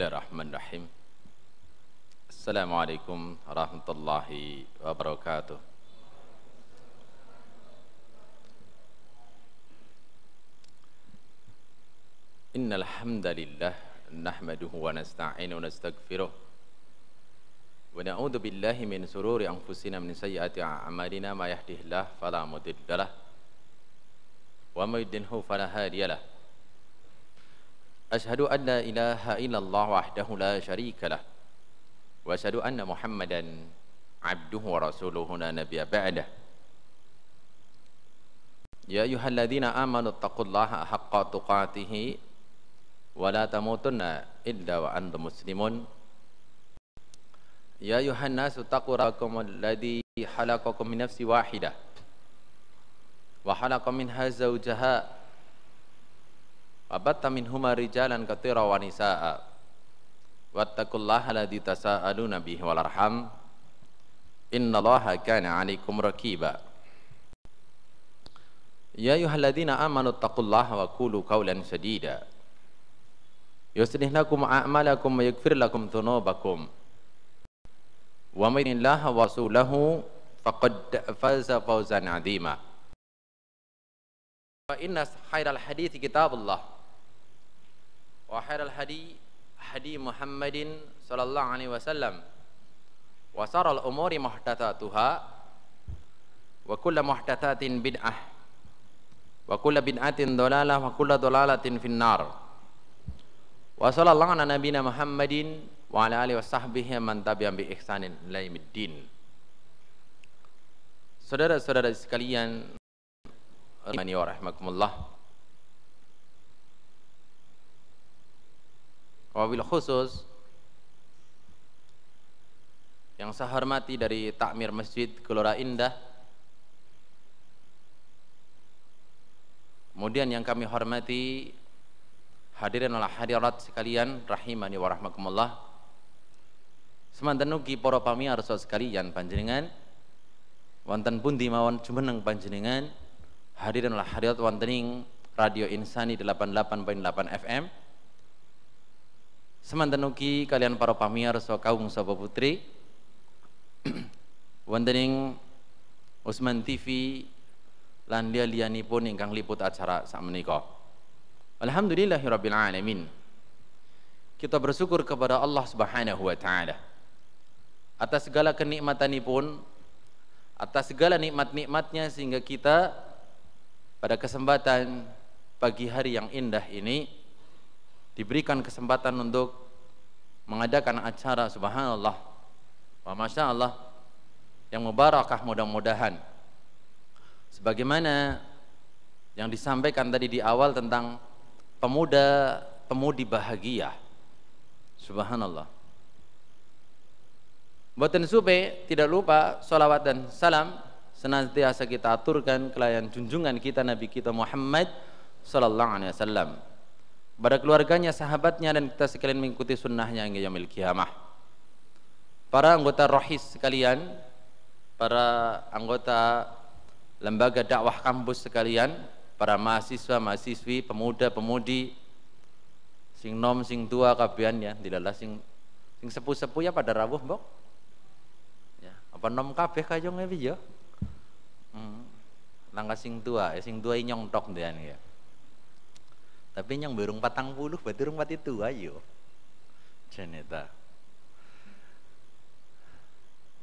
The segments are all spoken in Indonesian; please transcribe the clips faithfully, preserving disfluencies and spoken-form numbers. Bismillahirrahmanirrahim. Assalamualaikum warahmatullahi wabarakatuh. Innal hamdalillah nahmaduhu wa nasta'inuhu wa nastaghfiruh wa na'udzu billahi min shururi anfusina min sayyiati a'malina ma yahdihillahu fala mudhillalah wa may yudhlilhu fala hadiyalah. Asyhadu an la ilaha illallah wahdahu la syarikalah wa asyhadu anna Muhammadan abduhu wa rasuluhu la nabiyya ba'dah. Ya ayyuhalladzina amanu taqullaha haqqa tuqatih wa la tamutunna illa wa antum muslimun. Ya ayyuhannasu taqu rabbakum alladzi khalaqakum min nafsin wahidah wa khalaqa minha zawjaha wabatta minhuma rijalan katsiran wa nisaa wattaqullaha alladzi tasaaluna bihi wal arham innallaha kana 'alaikum raqiba. Ya ayyuhalladzina amanu taqullaha wa qulu qawlan sadida yuslih lakum a'malakum wa yaghfir lakum dhunubakum wa may yuti'illaha wa rasulahu faqad faza fawzan 'azima. Fa inna khairal hadits kitabullah wa khairul hadi hadi Muhammadin sallallahu alaihi wasallam wa saral umuri muhtatsatuha wa kullu muhtatsatin bid'ah wa kullu bid'atin dhalalah wa kullu dhalalatin finnar wa sallallahu ala nabiyina Muhammadin wa ala alihi washabbihi man tabi'ahum bi ihsanin ila yaumiddin. Saudara-saudara sekalian rahimani wa rahmakumullah, wabil khusus yang saya hormati dari takmir Masjid Gelora Indah, kemudian yang kami hormati hadirin wal hadirat sekalian rahimani wa rahmakumullah, semanten ugi para pamirsa sekalian panjenengan wonten pundi mawon jumeneng panjenengan hadirin wal hadirat wonten Radio Insani delapan puluh delapan koma delapan F M. Semanten ugi kalian para pamirsa kaum sapa putri wonten ing Utsman T V lan liya-liyanipun ingkang liput acara sakmenika. Alhamdulillahirabbil alamin. Kita bersyukur kepada Allah Subhanahu wa taala atas segala kenikmatanipun, atas segala nikmat-nikmatnya sehingga kita pada kesempatan pagi hari yang indah ini diberikan kesempatan untuk mengadakan acara subhanallah wa masya Allah yang mubarakah, mudah-mudahan sebagaimana yang disampaikan tadi di awal tentang pemuda pemudi bahagia. Subhanallah, mboten supe tidak lupa sholawat dan salam senantiasa kita aturkan kelayan junjungan kita Nabi kita Muhammad sallallahu alaihi wasallam, pada keluarganya, sahabatnya, dan kita sekalian mengikuti sunnahnya hingga yaumil qiyamah. Para anggota rohis sekalian, para anggota lembaga dakwah kampus sekalian, para mahasiswa mahasiswi, pemuda pemudi, sing nom sing tua kabehan ya, dilalah sing sing sepuh sepuh ya pada rawuh mbok. Ya, apa nom kabeh kajong evi ya. Hmm. Langka sing tua, eh, sing tua inyong tok dean ya. Tapi yang berung patang puluh, berarti rung pati tua, ayo. Janeta.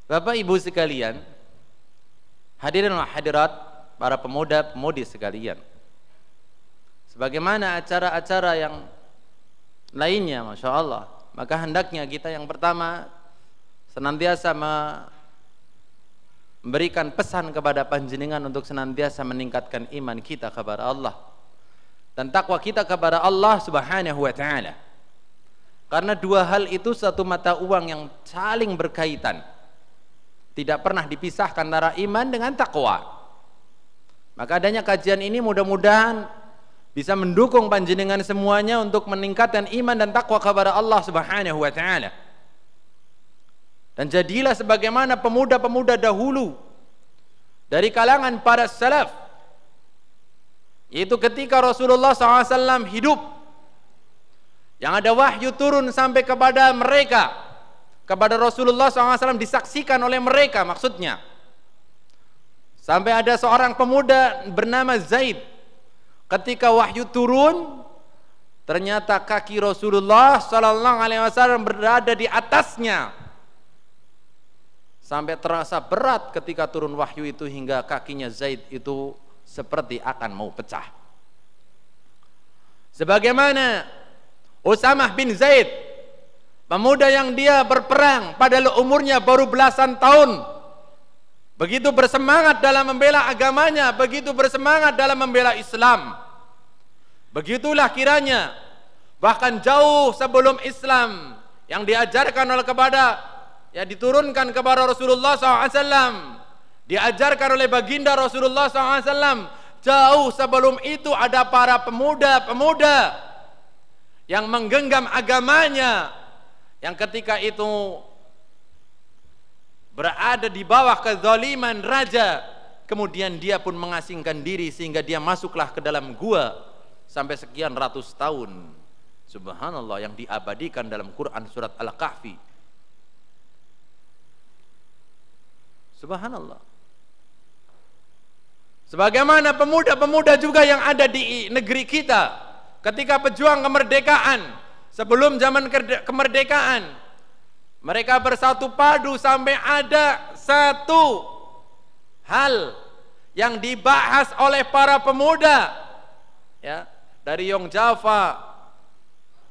Bapak Ibu sekalian, hadirin wa hadirat, para pemuda pemudi sekalian. Sebagaimana acara-acara yang lainnya, masya Allah, maka hendaknya kita yang pertama senantiasa memberikan pesan kepada panjenengan untuk senantiasa meningkatkan iman kita kepada Allah dan takwa kita kepada Allah Subhanahu wa taala. Karena dua hal itu satu mata uang yang saling berkaitan. Tidak pernah dipisahkan antara iman dengan takwa. Maka adanya kajian ini mudah-mudahan bisa mendukung panjenengan semuanya untuk meningkatkan iman dan takwa kepada Allah Subhanahu wa taala. Dan jadilah sebagaimana pemuda-pemuda dahulu dari kalangan para salaf, yaitu ketika Rasulullah shallallahu alaihi wasallam hidup Yang ada wahyu turun sampai kepada mereka, kepada Rasulullah shallallahu alaihi wasallam, disaksikan oleh mereka maksudnya. Sampai ada seorang pemuda bernama Zaid, ketika wahyu turun ternyata kaki Rasulullah shallallahu alaihi wasallam berada di atasnya, sampai terasa berat ketika turun wahyu itu, hingga kakinya Zaid itu seperti akan mau pecah. Sebagaimana Usamah bin Zaid, pemuda yang dia berperang padahal umurnya baru belasan tahun, begitu bersemangat dalam membela agamanya, begitu bersemangat dalam membela Islam. Begitulah kiranya, bahkan jauh sebelum Islam yang diajarkan oleh kepada, yang diturunkan kepada Rasulullah shallallahu alaihi wasallam, diajarkan oleh baginda Rasulullah shallallahu alaihi wasallam, jauh sebelum itu ada para pemuda-pemuda yang menggenggam agamanya, yang ketika itu berada di bawah kezaliman raja, kemudian dia pun mengasingkan diri sehingga dia masuklah ke dalam gua sampai sekian ratus tahun. Subhanallah, yang diabadikan dalam Quran surat Al-Kahfi. Subhanallah. Sebagaimana pemuda-pemuda juga yang ada di negeri kita ketika pejuang kemerdekaan, sebelum zaman kemerdekaan, mereka bersatu padu sampai ada satu hal yang dibahas oleh para pemuda, ya, dari Yong Java,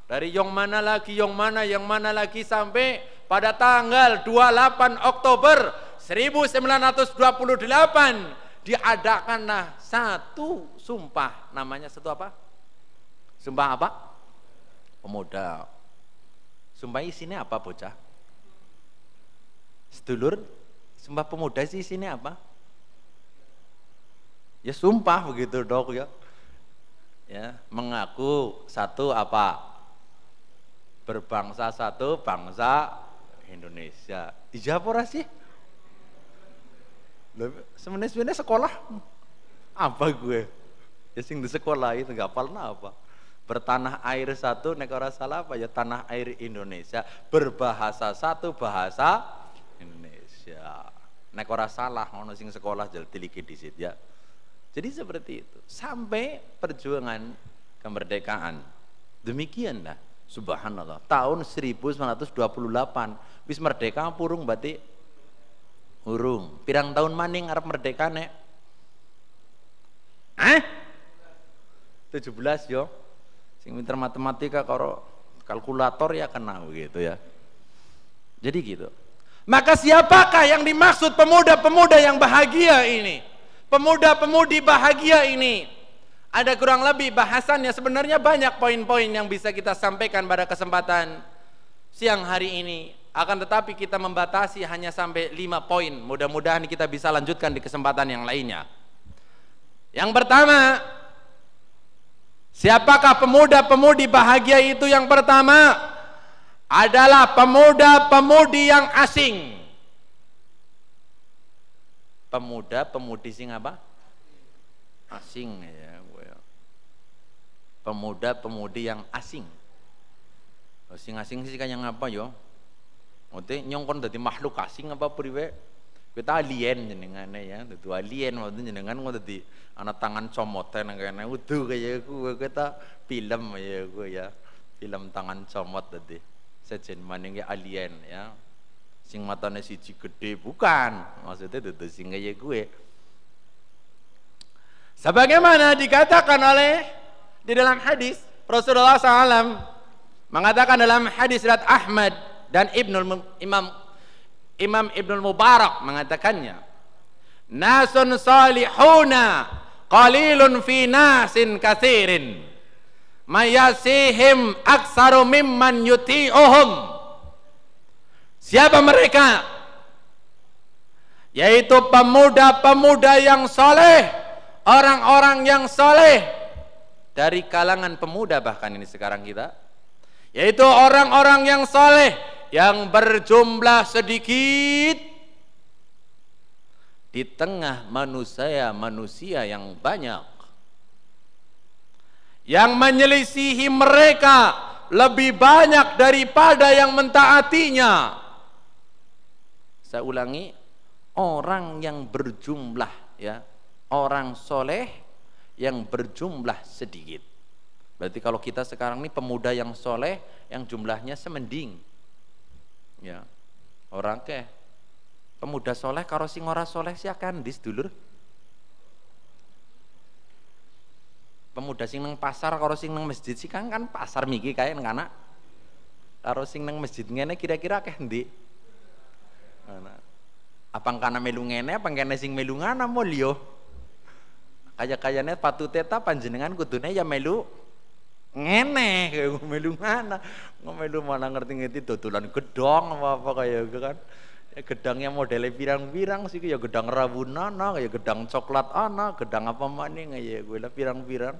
dari Yong mana lagi, Yong mana, yang mana lagi, sampai pada tanggal dua puluh delapan Oktober seribu sembilan ratus dua puluh delapan diadakanlah satu sumpah, namanya satu apa? Sumpah apa? Pemuda. Sumpah isinya apa, bocah? Sedulur, sumpah pemuda sih isinya apa? Ya sumpah begitu, dok, ya. Ya, mengaku satu apa? Berbangsa satu, bangsa Indonesia. Ijapora sih? Sebenarnya sekolah apa gue? Ya sing di sekolah itu enggak pernah apa? Bertanah air satu, nek ora salah apa ya, tanah air Indonesia, berbahasa satu, bahasa Indonesia, nek ora salah ono sing sekolah jadi tiliki disit, ya. Jadi seperti itu sampai perjuangan kemerdekaan. Demikianlah, subhanallah, tahun seribu sembilan ratus dua puluh delapan wis merdeka purung, berarti urung pirang tahun maning arep merdeka nek eh tujuh belas yo. Yang pintar matematika kalau kalkulator ya kena gitu, ya. Jadi gitu. Maka siapakah yang dimaksud pemuda-pemuda yang bahagia ini? Pemuda-pemudi bahagia ini. Ada kurang lebih bahasannya, sebenarnya banyak poin-poin yang bisa kita sampaikan pada kesempatan siang hari ini. Akan tetapi kita membatasi hanya sampai lima poin. Mudah-mudahan kita bisa lanjutkan di kesempatan yang lainnya. Yang pertama, siapakah pemuda-pemudi bahagia itu? Yang pertama adalah pemuda-pemudi yang asing. Pemuda-pemudi sing apa? Asing, ya. Pemuda-pemudi yang asing. Asing-asing sih kayak apa yo? Ote nyongkon dari makhluk asing apa priwe? Kita alien jenengannya, ya, itu alien maksudnya jenengan kok tadi anak tangan comotnya nengkane utuh kayak gue, kita film ya gue, ya, film tangan comot tadi sejen maning alien, ya, sing matanya siji gede bukan, maksudnya itu sing kayak gue. Sebagaimana dikatakan oleh di dalam hadis Rasulullah shallallahu alaihi wasallam mengatakan dalam hadis riwayat Ahmad dan Ibnul Imam Imam Ibnul Mubarak mengatakannya, nasun salihuna qalilun fi nasin katsirin mayasihim aksaru mimman yuti'uhum. Siapa mereka? Yaitu pemuda-pemuda yang soleh, orang-orang yang soleh dari kalangan pemuda, bahkan ini sekarang kita, yaitu orang-orang yang soleh yang berjumlah sedikit di tengah manusia-manusia yang banyak, yang menyelisihi mereka lebih banyak daripada yang mentaatinya. Saya ulangi, orang yang berjumlah, ya, orang soleh yang berjumlah sedikit. Berarti kalau kita sekarang ini pemuda yang soleh yang jumlahnya semending, ya, orang ke pemuda soleh karo sing ora soleh siakan dis dulur. Pemuda sing nang pasar karo sing nang masjid sih kan kan pasar miki kae nang anak. Karo sing nang masjid ngene kira-kira akeh ndi? Ana. Apa kana melu ngene apa kene sing melu ngana mulya? Kaya-kayane patute ta panjenengan kudune ya melu ngene, kaya melu ngana. Melu malah ngerti-ngerti dodolan gedong apa-apa kaya kan. Ya gedangnya modelnya pirang-pirang sih, ya gedang rawuna ana, ya gedang coklat ana, gedang apa maning ya gue lah pirang-pirang.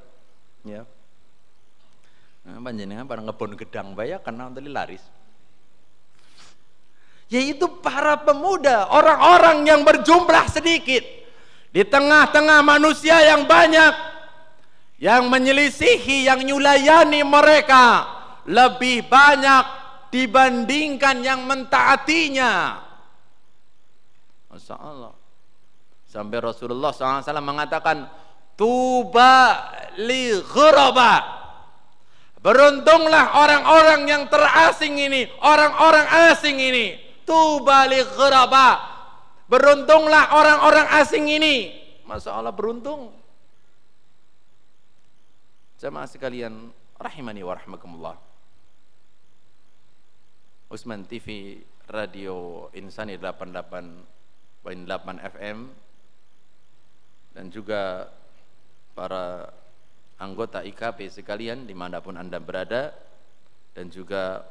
Ya. Nah, panjenengan pada ngebon gedang bae ya kena untuk laris. Yaitu para pemuda, orang-orang yang berjumlah sedikit di tengah-tengah manusia yang banyak yang menyelisihi, yang nyulayani mereka lebih banyak dibandingkan yang mentaatinya. Masya Allah. Sampai Rasulullah shallallahu alaihi wasallam mengatakan, tuba li ghuraba, beruntunglah orang-orang yang terasing ini, orang-orang asing ini. Tuba li ghuraba, beruntunglah orang-orang asing ini. Masya Allah, beruntung. Jamaah sekalian rahimani wa rahmakumullah, Utsman T V Radio Insani delapan puluh delapan koma delapan F M dan juga para anggota I K P sekalian dimanapun Anda berada, dan juga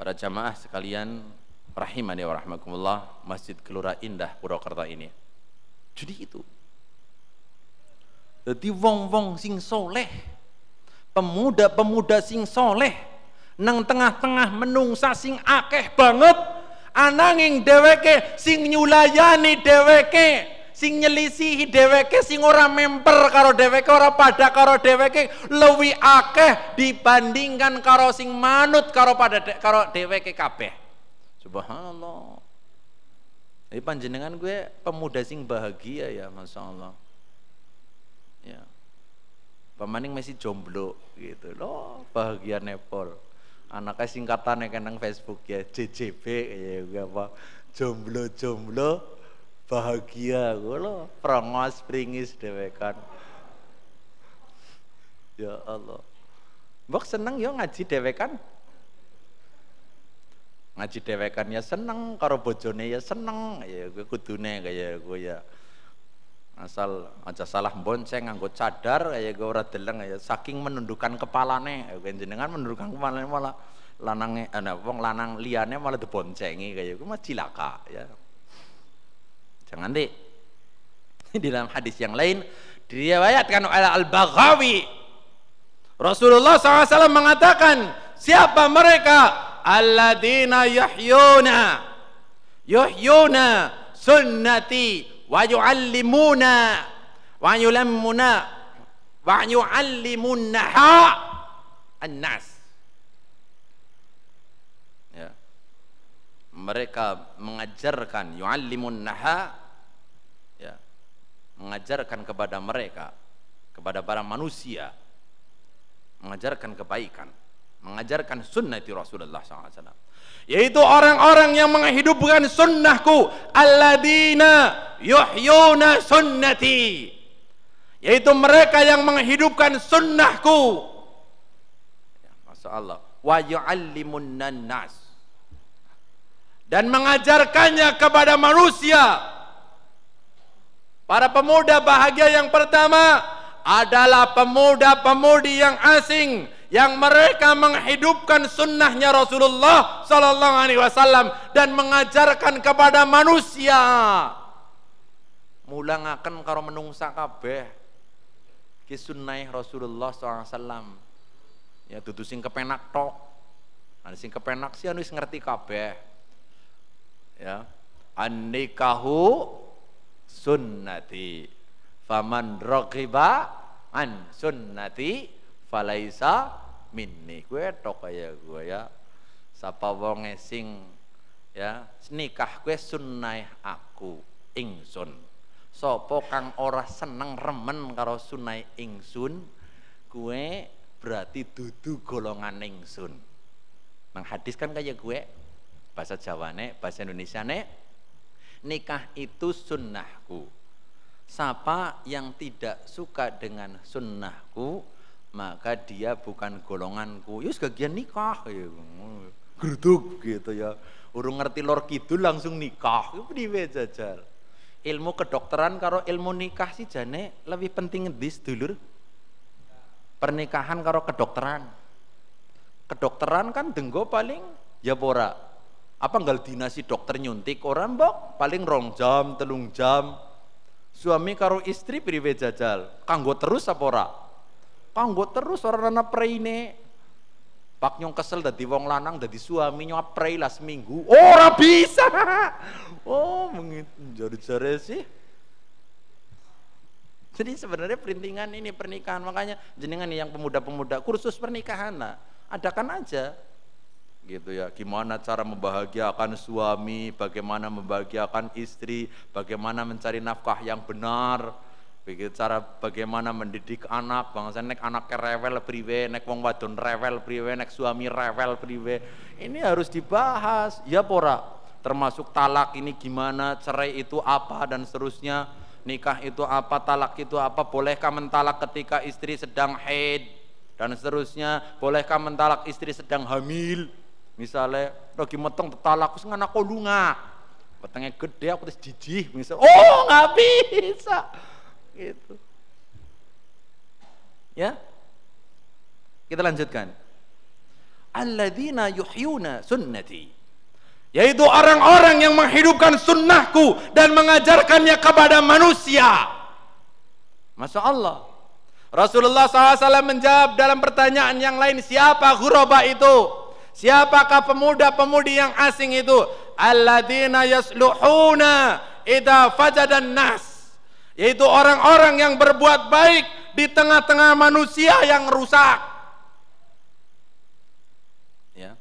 para jamaah sekalian rahimani wa rahmakumullah, Masjid Gelora Indah Purwakarta ini. Jadi itu, jadi wong-wong sing soleh, pemuda-pemuda sing soleh nang tengah-tengah menungsa sing akeh banget, ananging dheweke sing nyulayani dheweke, sing nyelisihi dheweke, sing ora memper karo dheweke, ora pada karo dheweke, luwi akeh dibandingkan karo sing manut karo pada de, karo dheweke kabeh. Subhanallah. Ini panjenengan gue pemuda sing bahagia ya, Masya Allah. Ya. Pemaning masih jomblo gitu loh, bahagia nepol. Anaknya singkatannya kenang Facebook ya, J J B ya, apa jomblo-jomblo bahagia gue loh, prongos pringis dewekan. Ya Allah. Mbok seneng yo ngaji dewekan. Ngaji dewekan ya seneng, karo bojone ya seneng, ya gue kudune kaya gue ya. Asal aja salah bonceng nganggo cadar kaya gue ora deleng ya, saking menundukkan kepalane jenengan menundukkan kepalane malah lanange ana wong lanang liyane malah diboncengi kaya gue mah cilaka ya. Jangan deh. Di dalam hadis yang lain diriwayatkan oleh Al-Baghawi, Rasulullah shallallahu alaihi wasallam mengatakan, siapa mereka alladzina yuhyuna yuhyuna sunnati wa yu'allimuna wa yu'allimuna wa yu'allimunnaha annas. Ya. Mereka mengajarkan yu'allimunnaha, ya, mengajarkan kepada mereka, kepada para manusia, mengajarkan kebaikan, mengajarkan sunnati Rasulullah shallallahu alaihi wasallam, yaitu orang-orang yang menghidupkan sunnahku, alladzina yuhyuna sunnati, yaitu mereka yang menghidupkan sunnahku. Ya, Masya Allah. Wa yu'allimunan nas, dan mengajarkannya kepada manusia. Para pemuda bahagia yang pertama adalah pemuda-pemudi yang asing, yang mereka menghidupkan sunnahnya Rasulullah Sallallahu Alaihi Wasallam dan mengajarkan kepada manusia. Mulangaken karo menungsa kabeh ki sunnah Rasulullah Sallallahu Alaihi Wasallam. Ya dudu sing kepenak tok, ana sing kepenak sih anu wis ngerti kabeh. Ya, an-nikahu sunnati, faman raghiba an sunnati falaisa minni, gue tok kaya gue ya. Sapa wonge sing ya nikah gue sunnah aku ingsun. Sopo kang ora seneng remen karo sunnah ingsun, gue berarti dudu golongan ingsun. Nang hadis kan kaya gue, bahasa Jawane, bahasa Indonesia ne, nikah itu sunnahku. Siapa yang tidak suka dengan sunnahku, maka dia bukan golonganku. Yus kagian nikah, geruduk gitu ya. Urung ngerti lor kidul langsung nikah. Priwe jajar. Ilmu kedokteran karo ilmu nikah sih jane lebih penting dis dulur. Pernikahan karo kedokteran. Kedokteran kan denggo paling ya pora. Apa nggak dinasi dokter nyuntik orang bok? Paling rong jam, telung jam. Suami karo istri priwe jajal, kanggo terus apa ora? Kanggo terus orang ana preine. Pak nyong kesel dadi wong lanang dadi suami nyong prei las minggu. Ora oh, bisa. Oh, menjare-jare sih. Jadi sebenarnya perintingan ini pernikahan, makanya jenengan yang pemuda-pemuda kursus pernikahan lah, adakan aja. Gitu ya, gimana cara membahagiakan suami, bagaimana membahagiakan istri, bagaimana mencari nafkah yang benar, begitu cara bagaimana mendidik anak, bangsa nek anak rewel priwe, nek wong wadon rewel priwe, nek suami rewel priwe, ini harus dibahas, ya pora. Termasuk talak ini gimana, cerai itu apa dan seterusnya, nikah itu apa, talak itu apa, bolehkah mentalak ketika istri sedang haid dan seterusnya, bolehkah mentalak istri sedang hamil? Misalnya, lagi meteng tetalak, terus nganak kolunga, metengnya gede, aku terus jijih, misal, oh nggak bisa, gitu. Ya, kita lanjutkan. Alladzina yuhyuna sunnati, yaitu orang-orang yang menghidupkan sunnahku dan mengajarkannya kepada manusia. Masya Allah. Rasulullah shallallahu alaihi wasallam menjawab dalam pertanyaan yang lain, siapa ghuraba itu? Siapakah pemuda-pemudi yang asing itu? Alladzina yasluhuna idza fajadan nas, yaitu orang-orang yang berbuat baik di tengah-tengah manusia yang rusak. Ya.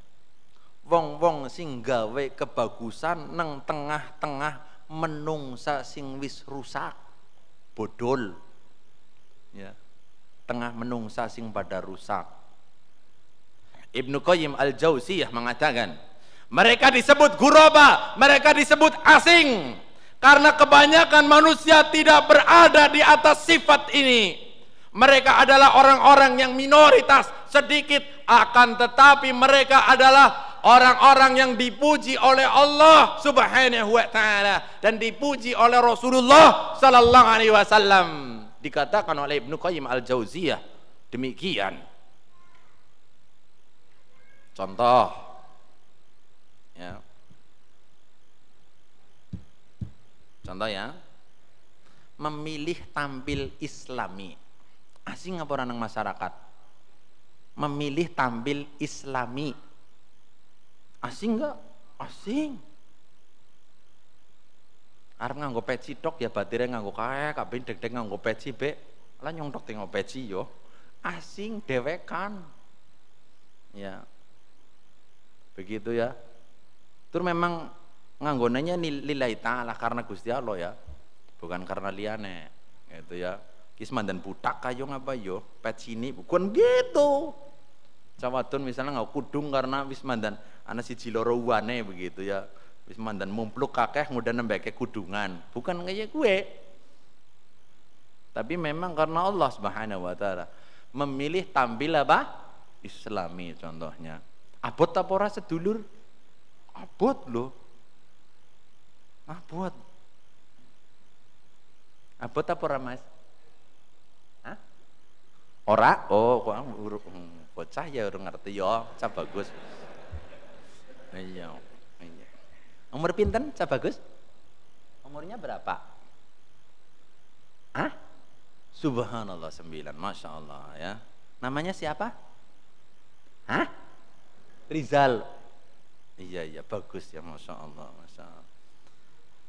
Wong-wong sing gawe kebagusan nang tengah-tengah menungsa sing wis rusak. Bodol. Ya. Tengah menungsa sing pada rusak. Ibnu Qayyim Al-Jauziyah mengatakan, mereka disebut ghuraba, mereka disebut asing karena kebanyakan manusia tidak berada di atas sifat ini. Mereka adalah orang-orang yang minoritas sedikit, akan tetapi mereka adalah orang-orang yang dipuji oleh Allah Subhanahu wa taala dan dipuji oleh Rasulullah sallallahu alaihi wasallam. Dikatakan oleh Ibnu Qayyim Al-Jauziyah demikian. Contoh, ya. Contoh ya, memilih tampil Islami, asing apa orang masyarakat? Memilih tampil Islami, asing nggak? Asing. Arep nganggo peci tok ya, batire nganggo kae, kabeh deg-deg nganggo peci be, lah nyong tok tengok peci yo, asing dewekan, ya. Begitu ya, itu memang nganggonanya nilai ta'ala karena Gusti Allah ya, bukan karena liane gitu ya. Kisman dan butak kayo ngapa yo pecini bukan gitu. Cawadun misalnya nggak kudung karena wisman dan anak si jilorowane begitu ya, wisman dan mumpluk kakeh mudah nembeke kudungan, bukan kayak gue. Tapi memang karena Allah Subhanahu wa taala memilih tampil apa Islami contohnya. Abot apa ora sedulur? Abot loh. Abot. Abot apa ora, Mas? Hah? Ora? Oh, kok urung bocah ya urung ngerti ya. Cah bagus. Iya. Iya. Umur pinten Cah bagus? Umurnya berapa? Hah? Subhanallah sembilan, Masya Allah ya. Namanya siapa? Hah? Rizal, iya iya bagus ya, masya Allah, masya Allah.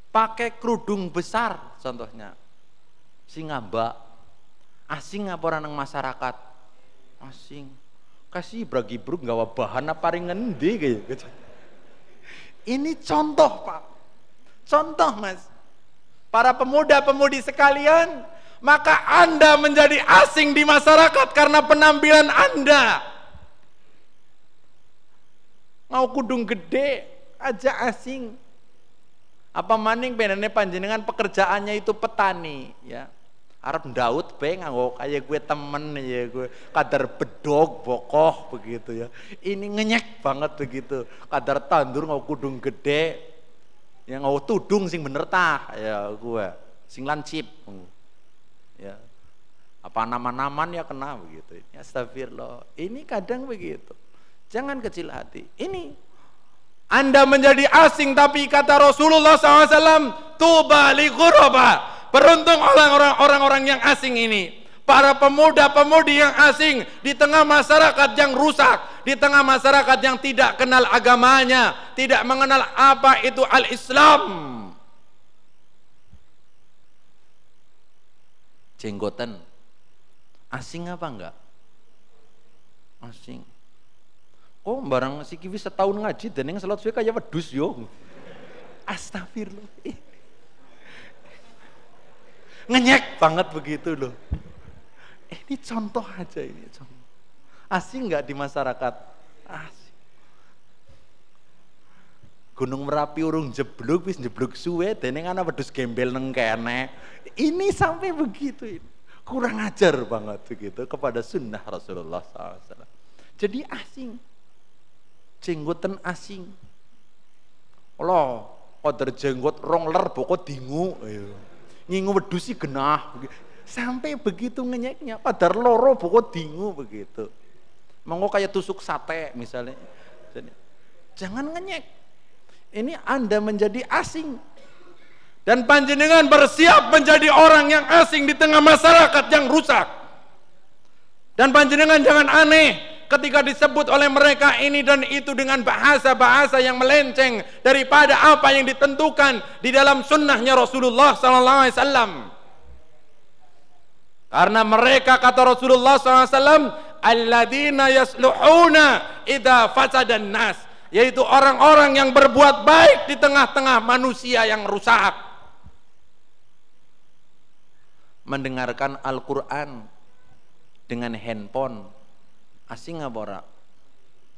Pakai kerudung besar contohnya, singamba, asing apa orang masyarakat, asing. kasih bagi bruk gawa bahana paring ngendi kaya gitu. Ini contoh Pak, contoh Mas. Para pemuda-pemudi sekalian, maka Anda menjadi asing di masyarakat karena penampilan Anda. Mau kudung gede aja asing. Apa maning penene panjenengan pekerjaannya itu petani ya. Arab Daud peng nganggo kayak gue temen ya gue kadar bedog bokoh begitu ya. Ini ngenyek banget begitu. Kadar tandur ngau kudung gede. Ya ngau tudung sing bener tah ya gue. Sing lancip. Ya. Apa nama-naman ya kena begitu. Ya astagfirullah. Ini kadang begitu. Jangan kecil hati. Ini Anda menjadi asing, tapi kata Rasulullah shallallahu alaihi wasallam, tuba li ghuraba. Beruntung orang-orang yang asing ini. Para pemuda-pemudi yang asing di tengah masyarakat yang rusak, di tengah masyarakat yang tidak kenal agamanya, tidak mengenal apa itu al-Islam. Jenggotan asing apa enggak? Asing. Oh barang si kiwi setahun ngaji dan yang selat suwe kayak wedus yo. Astagfirullah. Ngenyek banget begitu loh. Ini contoh aja ini contoh. Asing nggak di masyarakat? Asing. Gunung Merapi urung jeblug wis jeblug suwe dan yang ana wedus gembel neng kene. Ini sampai begitu ini. Kurang ajar banget begitu kepada sunnah Rasulullah shallallahu alaihi wasallam. Jadi asing. Jenggotan asing, Allah koder jenggot rongler pokok dingu, nyingu wedus sih genah, sampai begitu ngenyeknya, padar loro pokok dingu begitu, monggo kayak tusuk sate misalnya, jangan ngenyek, ini Anda menjadi asing, dan panjenengan bersiap menjadi orang yang asing di tengah masyarakat yang rusak, dan panjenengan jangan aneh ketika disebut oleh mereka ini dan itu dengan bahasa-bahasa yang melenceng daripada apa yang ditentukan di dalam sunnahnya Rasulullah shallallahu alaihi wasallam. Karena mereka kata Rasulullah shallallahu alaihi wasallam, alladzina yasluhuna idza fasadan nas, yaitu orang-orang yang berbuat baik di tengah-tengah manusia yang rusak. Mendengarkan Al-Quran dengan handphone asing apa ora?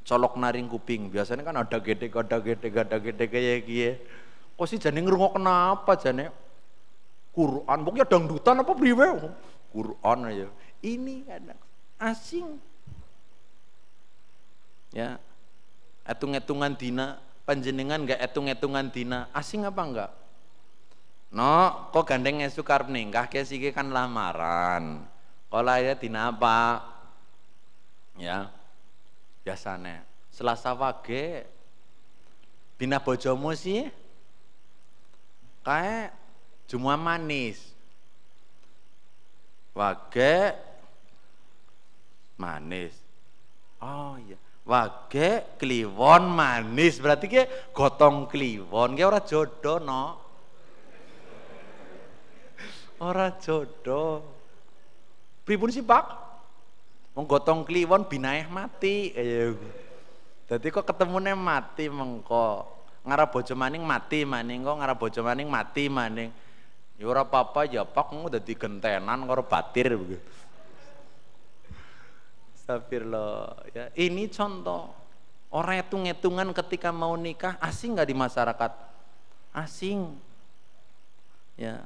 Colok naring kuping. Biasanya kan ada gede, ada gede, ada gede kayak gitu. Kok sih jane ngrungok kenapa jane? Quran, pokoknya dangdutan apa priwe? Quran aja. Ini kadang asing. Ya. Etung-etungan dina, panjenengan enggak etung-etungan dina, asing apa enggak? No, kok gandeng esuk arep nikah kayak siki kan lamaran. Kok lahirnya dina apa? Ya, biasanya Selasa wage dina bojomu sih kayak Jumat manis wage manis, oh iya wage kliwon manis, berarti ke gotong kliwon ke ora jodoh no ora jodoh pripun sih Pak? Menggotong kliwon binaeh mati, ayo. Jadi kok ketemunya mati mengko ngarap bojo maning mati maning kok ngarap bojo maning mati maning. Yura papa ya pak mu jadi gentenan karo batir begitu. Astagfirullah. Ya ini contoh orang hitung-hitungan ketika mau nikah asing nggak di masyarakat, asing. Ya,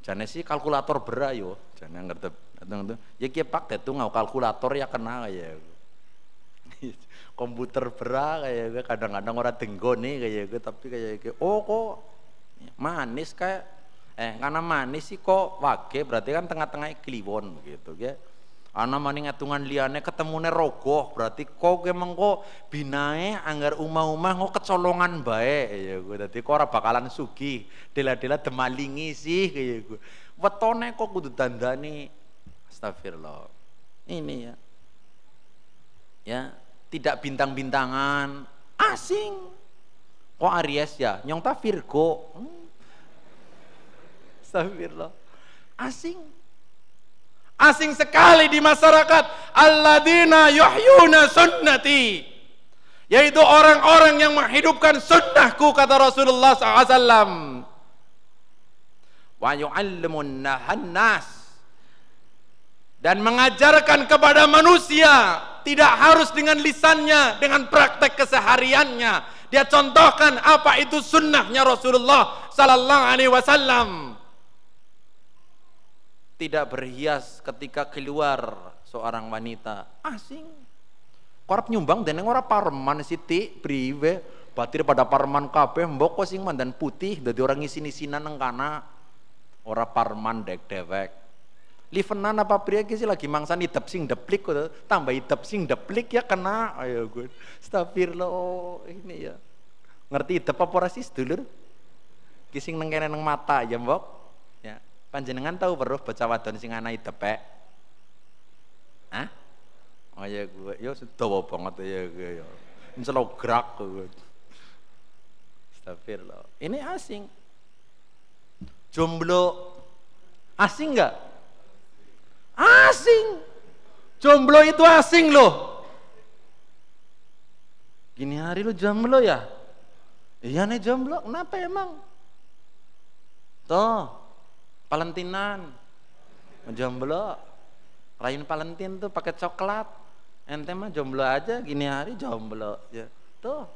jane sih kalkulator berayo, jane ngerti. Ya kia pak itu ngau kalkulator ya kena kayak komputer berat kayak gue kadang-kadang orang tenggoni kayak gue tapi kayak gue oh kok manis kayak eh karena manis sih kok wage berarti kan tengah-tengah kliwon gitu ya karena maning atungan liane ketemune rogoh berarti kok emang kok binae anggar umah-umah kok kecolongan baik ya gue berarti kok orang bakalan sugih dela-dela demalingi sih kayak gue wetone kok kudu dandani. Astagfirullah. Ini ya. Ya, tidak bintang-bintangan, asing. Kok Aries ya? Nyong ta Virgo. Hmm. Astagfirullah. Asing. asing sekali di masyarakat. Alladzina yuhyuna sunnati, yaitu orang-orang yang menghidupkan sunnahku, kata Rasulullah shallallahu alaihi wasallam. Wa yu'allimunnahan nas, dan mengajarkan kepada manusia, tidak harus dengan lisannya, dengan praktek kesehariannya. Dia contohkan apa itu sunnahnya Rasulullah sallallahu alaihi wasallam. Tidak berhias ketika keluar seorang wanita asing. Korap nyumbang dengan orang parman siti priwe, batir pada parman kabeh mboko sing mandan putih dadi orang isin-isinan nang kana. Ora parman dek dewek. Livenan apa priye ki sih lagi mangsan idep sing deplik, tambah idep sing deplik ya kena. Ayo gue. Astagfirullah, ini ya. Ngerti idep apa ora sih sedulur? Ki sing nang kene nang mata ya, mbok. Ya. Panjenengan tahu weruh bocah wadon sing ana idepek? Hah? Oh ya gue, yo sedawa banget ya gue, yo selalu gerak gue. Astagfirullah. Ini asing, jomblo asing nggak? Asing, jomblo itu asing loh. Gini hari lo jomblo ya? Iya nih jomblo, kenapa emang? Toh, Valentinan, jomblo, rayain Valentine tuh pakai coklat. Ente mah jomblo aja, gini hari jomblo ya. Tuh,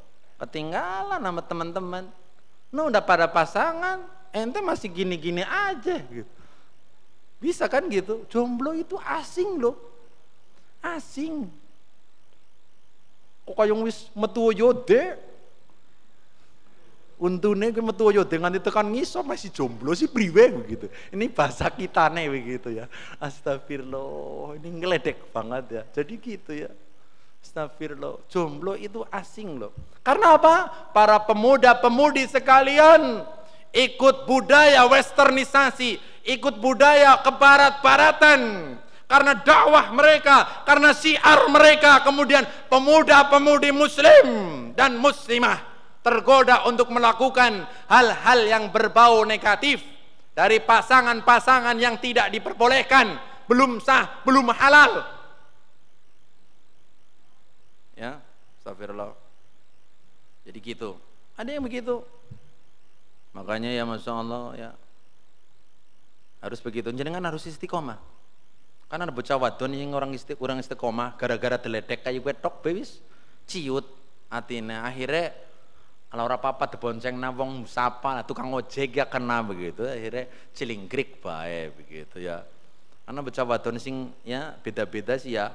ketinggalan sama teman-teman. Nuh udah pada pasangan, ente masih gini-gini aja gitu. Bisa kan gitu? Jomblo itu asing loh. Asing. Kok kayong wis metu yode. Untune ki metu yode nganti tekan ngisor masih jomblo sih priwe begitu. Ini bahasa kitane begitu ya. Astagfirullah, ini ngeledek banget ya. Jadi gitu ya. Astagfirullah, jomblo itu asing loh. Karena apa? Para pemuda-pemudi sekalian ikut budaya westernisasi, ikut budaya kebarat-baratan. Karena dakwah mereka, karena syiar mereka, kemudian pemuda-pemudi muslim dan muslimah tergoda untuk melakukan hal-hal yang berbau negatif dari pasangan-pasangan yang tidak diperbolehkan, belum sah, belum halal. Ya, astagfirullah. Jadi gitu. Ada yang begitu. Makanya ya Masya Allah ya. Harus begitu. Jenengan harus istiqomah. Karena ada bocah wadon yang orang istiqomah gara-gara teledek kayu wetok bewis ciut atine akhirnya. Kalau orang papa debonceng nawong musapa lah, tukang ojek ya kena begitu, akhirnya cilingkrik baik begitu ya. Karena bocah wadon sing ya beda-beda sih ya.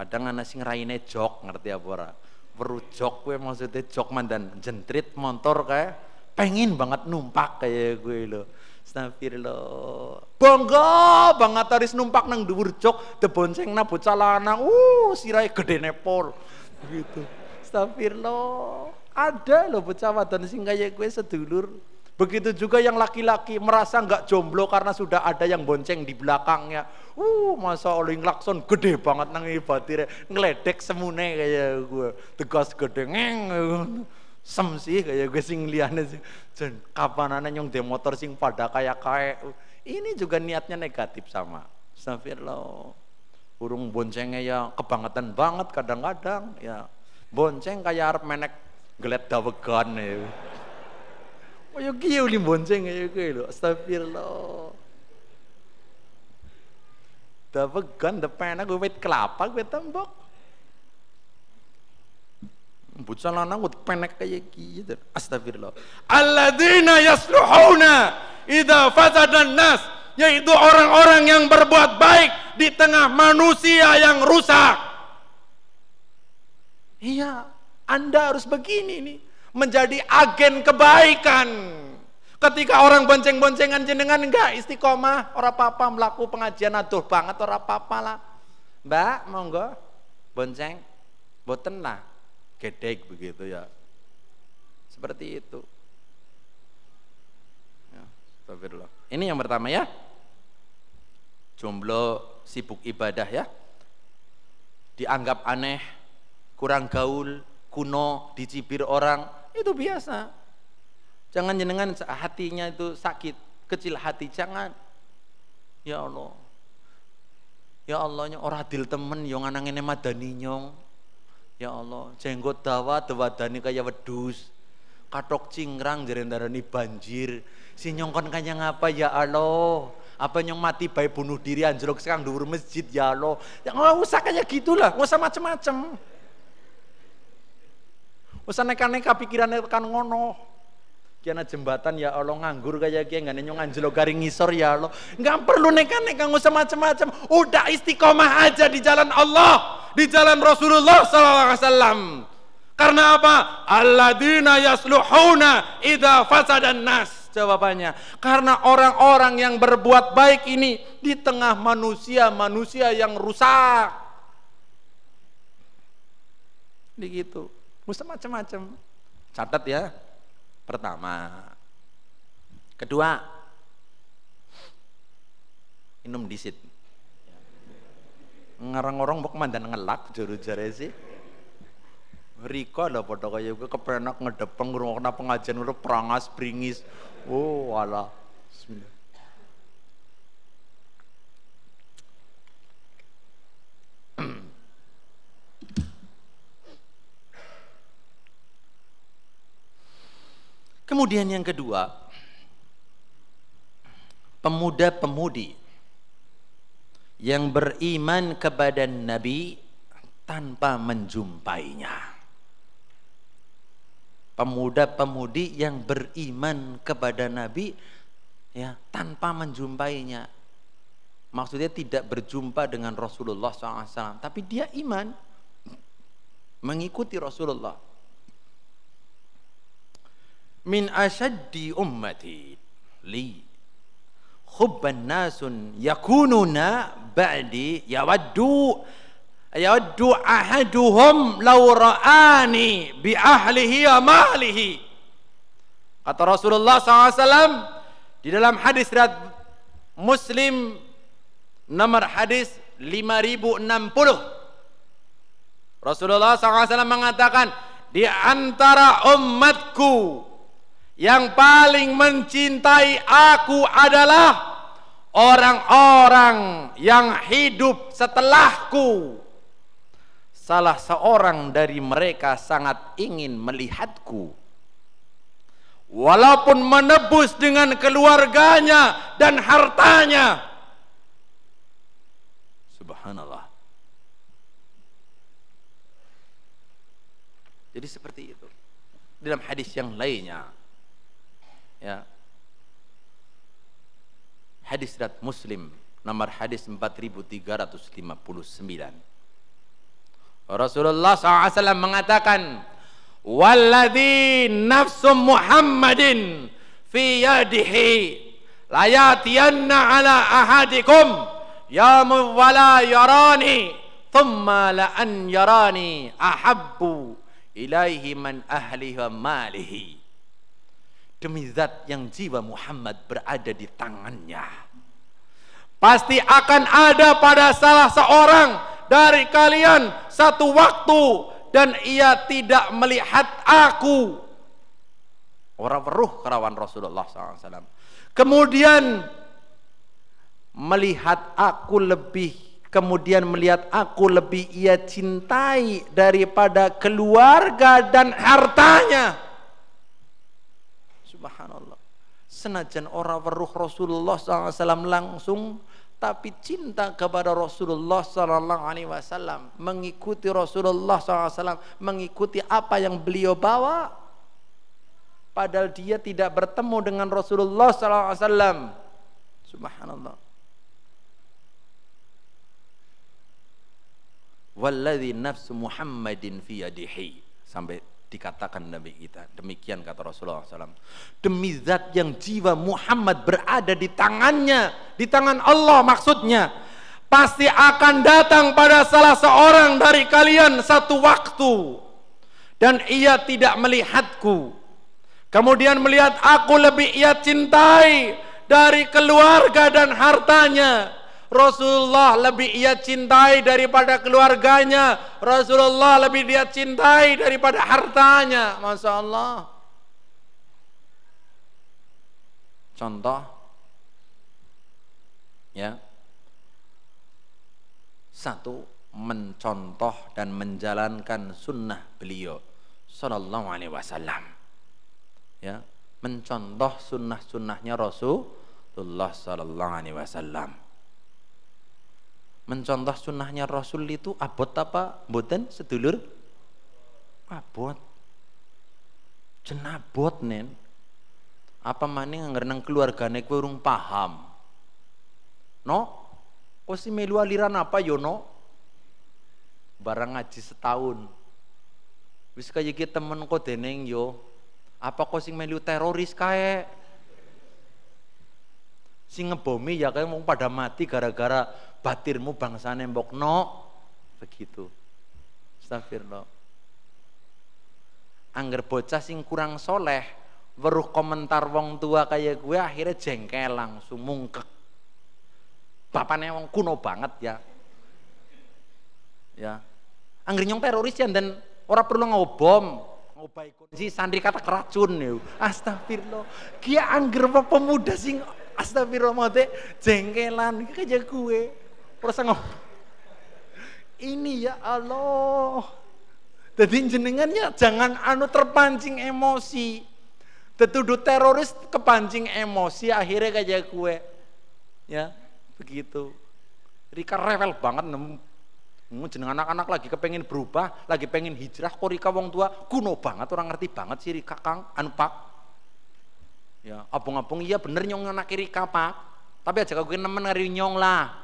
Kadang ana sing raine jok, ngerti apa ora? Weru jok kuwi maksudnya jok mandan jentrit motor kae, pengin banget numpak kayak gue lho. Astagfirullah. Bangga banget aris numpak nang dhuwur jok, debonceng na bocah lanang, uh sirahe gedene pol begitu. Astagfirullah. Ada loh bocah wadon sing kayak gue sedulur. Begitu juga yang laki-laki merasa nggak jomblo karena sudah ada yang bonceng di belakangnya. Uh, masa oling lakson gede banget nang ibatire ngeledek semune kayak gue. Tegas gede ngeng. Sem sih kayak gue sing liyane. Jan kapanane nyong de motor sing pada kayak kae. Ini juga niatnya negatif sama. Astagfirullah. Burung boncengnya ya kebangetan banget kadang-kadang ya. Bonceng kayak arep menek gelet dawegan ya. Oh yo kiye uli bonceng ya kuwi lho. Astagfirullah. Dawegan depan aku wit kelapa kuwi tembok. Bocah lanang wit penek kaya kiye. Astagfirullah. Alladzina yasluhuna idza fasadan nas, yaitu orang-orang yang berbuat baik di tengah manusia yang rusak. Iya. Anda harus begini nih, menjadi agen kebaikan. Ketika orang bonceng-boncengan jenengan enggak istiqomah, ora apa-apa melaku pengajian aduh banget ora apa-apa lah. Mbak, monggo bonceng, boten lah, gedeg begitu ya. Seperti itu. Ya, astagfirullah. Ini yang pertama ya. Jomblo sibuk ibadah ya. Dianggap aneh, kurang gaul, kuno, dicibir orang, itu biasa. Jangan jenengan hatinya itu sakit, kecil hati, jangan. Ya Allah, Ya Allah nyong ora adil temen yang ana ngene madani nyong. Ya Allah, jenggot dawa dewadani kaya wedhus. Katok cingrang jare ndarani banjir. Si nyong kon kaya ngapa ya Allah? Apa nyong mati bae bunuh diri anjlok sekang dhuwur masjid ya Allah. Ya enggak usah kaya gitulah, enggak usah macem-macem. Usah neka-neka pikirane tekan ngono. Kiana jembatan ya Allah nganggur kaya kiye ngene nyong anjlok garing ngisor ya Allah. Enggak perlu neka-neka, enggak usah macem-macem. Udah istiqomah aja di jalan Allah, di jalan Rasulullah sallallahu alaihi wasallam. Karena apa? Alladzina yasluhuna idza fasadan nas. Jawabannya, karena orang-orang yang berbuat baik ini di tengah manusia-manusia yang rusak. Begitu. Mesti macam-macam. Catat ya. Pertama. Kedua. Minum disit. Ngarang-orang mbok mandan ngelak juru-jare sih. Rika lho padha kaya kowe kepenak ngedepeng ngrungokna pengajian ora prangas bringis. Oh alah. Bismillah. Kemudian yang kedua, pemuda-pemudi yang beriman kepada Nabi tanpa menjumpainya. Pemuda-pemudi yang beriman kepada Nabi ya tanpa menjumpainya, maksudnya tidak berjumpa dengan Rasulullah shallallahu alaihi wasallam, tapi dia iman mengikuti Rasulullah. Min asyaddi ummati li hubban nasun yakununa ba'di yawaddu Yaddu ahaduhum law ra'ani bi ahlihi wa malihi. Kata Rasulullah shallallahu alaihi wasallam di dalam hadis riwayat Muslim nomor hadis lima ribu enam puluh, Rasulullah shallallahu alaihi wasallam mengatakan, di antara umatku yang paling mencintai aku adalah orang-orang yang hidup setelahku. Salah seorang dari mereka sangat ingin melihatku, walaupun menebus dengan keluarganya dan hartanya. Subhanallah. Jadi seperti itu. Dalam hadis yang lainnya, ya, hadis riwayat Muslim nomor hadis empat ribu tiga ratus lima puluh sembilan. Rasulullah shallallahu alaihi wasallam mengatakan, walladzi nafsu Muhammadin fi yadihi layatiyanna ala ahadikum yamu wala yarani thumma la an yarani ahabbu ilaihi man ahlihi wa malihi. Demi zat yang jiwa Muhammad berada di tangannya, pasti akan ada pada salah seorang dari kalian satu waktu dan ia tidak melihat aku. Orang weruh kerawan Rasulullah shallallahu alaihi wasallam. Kemudian melihat aku lebih, kemudian melihat aku lebih ia cintai daripada keluarga dan hartanya. Subhanallah. Senajan orang weruh Rasulullah shallallahu alaihi wasallam langsung, tapi cinta kepada Rasulullah shallallahu alaihi wasallam, mengikuti Rasulullah shallallahu alaihi wasallam, mengikuti apa yang beliau bawa, padahal dia tidak bertemu dengan Rasulullah shallallahu alaihi wasallam. Subhanallah. Walladzi nafsu Muhammadin fi yadihi, sampai dikatakan Nabi kita, demikian kata Rasulullah shallallahu alaihi wasallam, demi zat yang jiwa Muhammad berada di tangannya, di tangan Allah maksudnya, pasti akan datang pada salah seorang dari kalian satu waktu dan ia tidak melihatku, kemudian melihat aku lebih ia cintai dari keluarga dan hartanya. Rasulullah lebih ia cintai daripada keluarganya, Rasulullah lebih dia cintai daripada hartanya. Masya Allah. Contoh ya, Satu, mencontoh dan menjalankan sunnah beliau sallallahu alaihi wasallam, ya, mencontoh sunnah-sunnahnya Rasulullah sallallahu alaihi wasallam. Mencontoh sunnahnya Rasul itu abot apa? Boten sedulur? Abot. Jenabot nen. Apa maning anggar nang keluargane kowe urung paham. No? Kosi melu aliran apa yo no? Barang ngaji setahun. Wis kaya iki temen kok deneng yo. Apa kosi melu teroris kae? Sing ngebomi ya kayak mau pada mati gara-gara batirmu bangsa nembok no begitu. Astagfirullah. Angger bocah sing kurang soleh weruh komentar wong tua kayak gue akhirnya jengkel langsung mungkek. Bapaknya wong kuno banget ya. Ya. Angger nyong teroris ya dan ora perlu ngobom. Ngobai kunci santri kata keracun ya. Astagfirullah. Kia angger pemuda sing astagfirullah jengkelan kayak gue terus ngomong ini ya Allah. Jadi jenengannya jangan anu terpancing emosi, tetuduh teroris kepancing emosi akhirnya kayak gue ya begitu. Rika rewel banget nemu jeneng anak-anak lagi kepengen berubah lagi pengen hijrah kok Rika wong tua kuno banget orang ngerti banget sih Rika kang anu pak. Ya, abung-abung iya bener nyong anak kiri kapak, tapi aja kagak nemen ngeri nyong lah.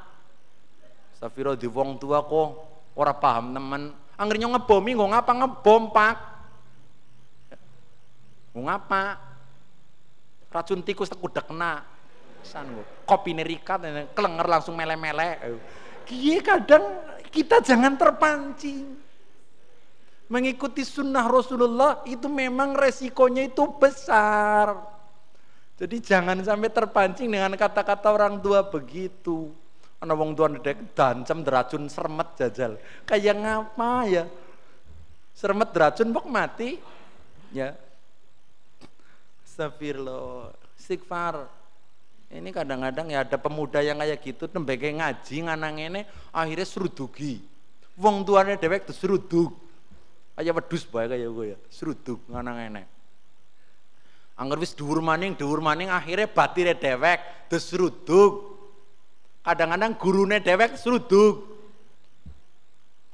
Safiro di wong tua kok ora paham nemen, angger nyong ngebomi nggak ngapa ngebom pak, nggak ngapa, racun tikus tekudak kena, kopi nerika kelenger langsung mele-mele. Kie kadang kita jangan terpancing. Mengikuti sunnah Rasulullah itu memang resikonya itu besar. Jadi jangan sampai terpancing dengan kata-kata orang tua begitu. Ana wong tua ndek dancem deracun sermet jajal. Kayak ngapa ya? Sermet deracun pok mati. Ya. Astagfirullah. Istighfar. Ini kadang-kadang ya ada pemuda yang kayak gitu nembeke ngaji nganang ngene akhirnya srudugi. Wong tuane dhewek disrudug. Kayak wedhus bae kaya kowe ya. Srudug nganang ngene. Angger wis dhuwur maning, dhuwur maning akhirnya batire dhewek disrudug. Kadang-kadang gurune dhewek srudug.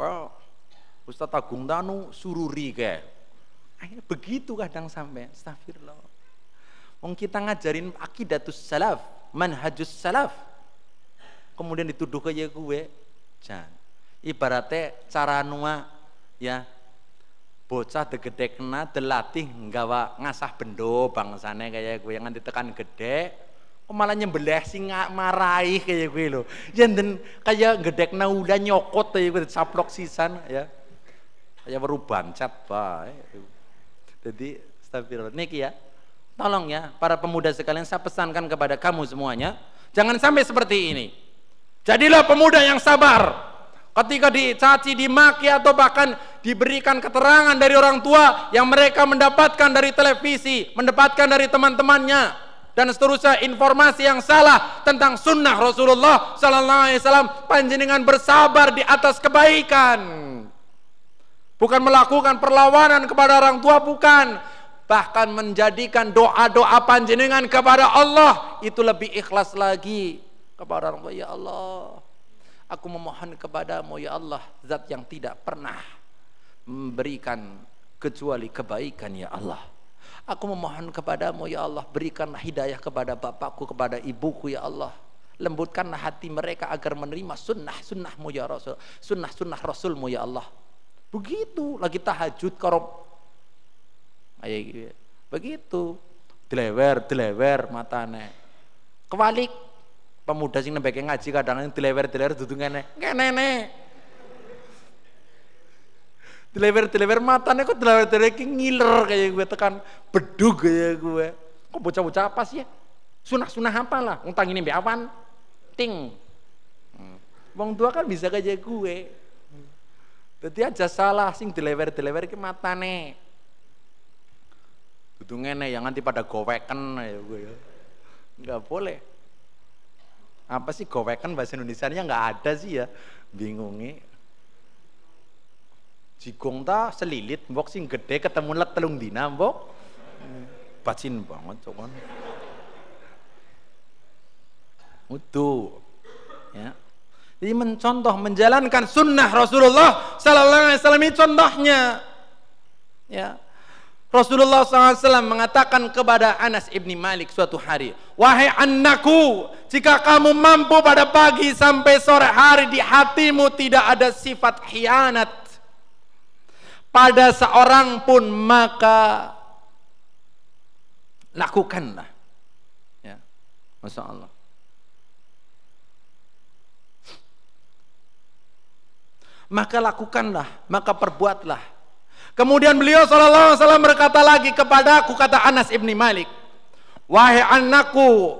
Oh, Ustaz Agung Tanu sururi kae. Akhirnya begitu kadang sampai. Astagfirullah. Wong kita ngajarin aqidatus salaf, manhajus salaf. Kemudian dituduh kaya gue. Jan. Ibarate cara nua ya. Bocah degedek kena delatih nggawa ngasah bendo bangsane kayak gue yang nganti tekan gede kok malah nyembelih sing marahi kayak gue lo jenden kayak gedek na udah nyokot kayak gue saplok sisan ya kayak beruban cat bae. Jadi astagfirullah niki ya tolong ya para pemuda sekalian saya pesankan kepada kamu semuanya jangan sampai seperti ini. Jadilah pemuda yang sabar. Ketika dicaci, dimaki atau bahkan diberikan keterangan dari orang tua yang mereka mendapatkan dari televisi, mendapatkan dari teman-temannya dan seterusnya informasi yang salah tentang sunnah Rasulullah sallallahu alaihi wasallam, panjenengan bersabar di atas kebaikan. Bukan melakukan perlawanan kepada orang tua, bukan. Bahkan menjadikan doa-doa panjenengan kepada Allah itu lebih ikhlas lagi kepada orang tua. Ya Allah, aku memohon kepadamu ya Allah, zat yang tidak pernah memberikan kecuali kebaikan ya Allah. Aku memohon kepadamu ya Allah, berikanlah hidayah kepada bapakku, kepada ibuku ya Allah. Lembutkanlah hati mereka agar menerima sunnah-sunnahmu ya Rasul, sunnah-sunnah Rasulmu ya Allah. Begitu lagi tahajud karo begitu dilewer-dilewer matane. Kewalik pemuda sing nembeke ngaji kadang-kadang dilewer-dilewer dudungane ngene. Dilewer-dilewer matane kok dilewer-dilewer ki ngiler kayak gue tekan bedug kayak gue. Kok bocah-bocah apa sih ya? Sunah-sunah apalah wong tangine mbek awan. Ting. Wong tua kan bisa kayak gue. Dadi aja salah sing dilewer-dilewer ki matane. Dudungane yang nanti pada goweken ya gue ya. Enggak boleh. Apa sih gowekan bahasa Indonesianya nggak ada sih ya, bingungnya. Jigong ta selilit mbok sing gede ketemu let telung dina mbok. Bacin banget cuman. Utuh. Ya. Jadi mencontoh, menjalankan sunnah Rasulullah sallallahu alaihi wasallam ini contohnya. Ya. Rasulullah shallallahu alaihi wasallam mengatakan kepada Anas ibni Malik suatu hari, wahai anakku, jika kamu mampu pada pagi sampai sore hari di hatimu tidak ada sifat khianat pada seorang pun, maka lakukanlah. Ya. Masya Allah. Maka lakukanlah, maka perbuatlah. Kemudian beliau sallallahu alaihi wasallam berkata lagi kepada aku, kata Anas ibni Malik, wahai anakku,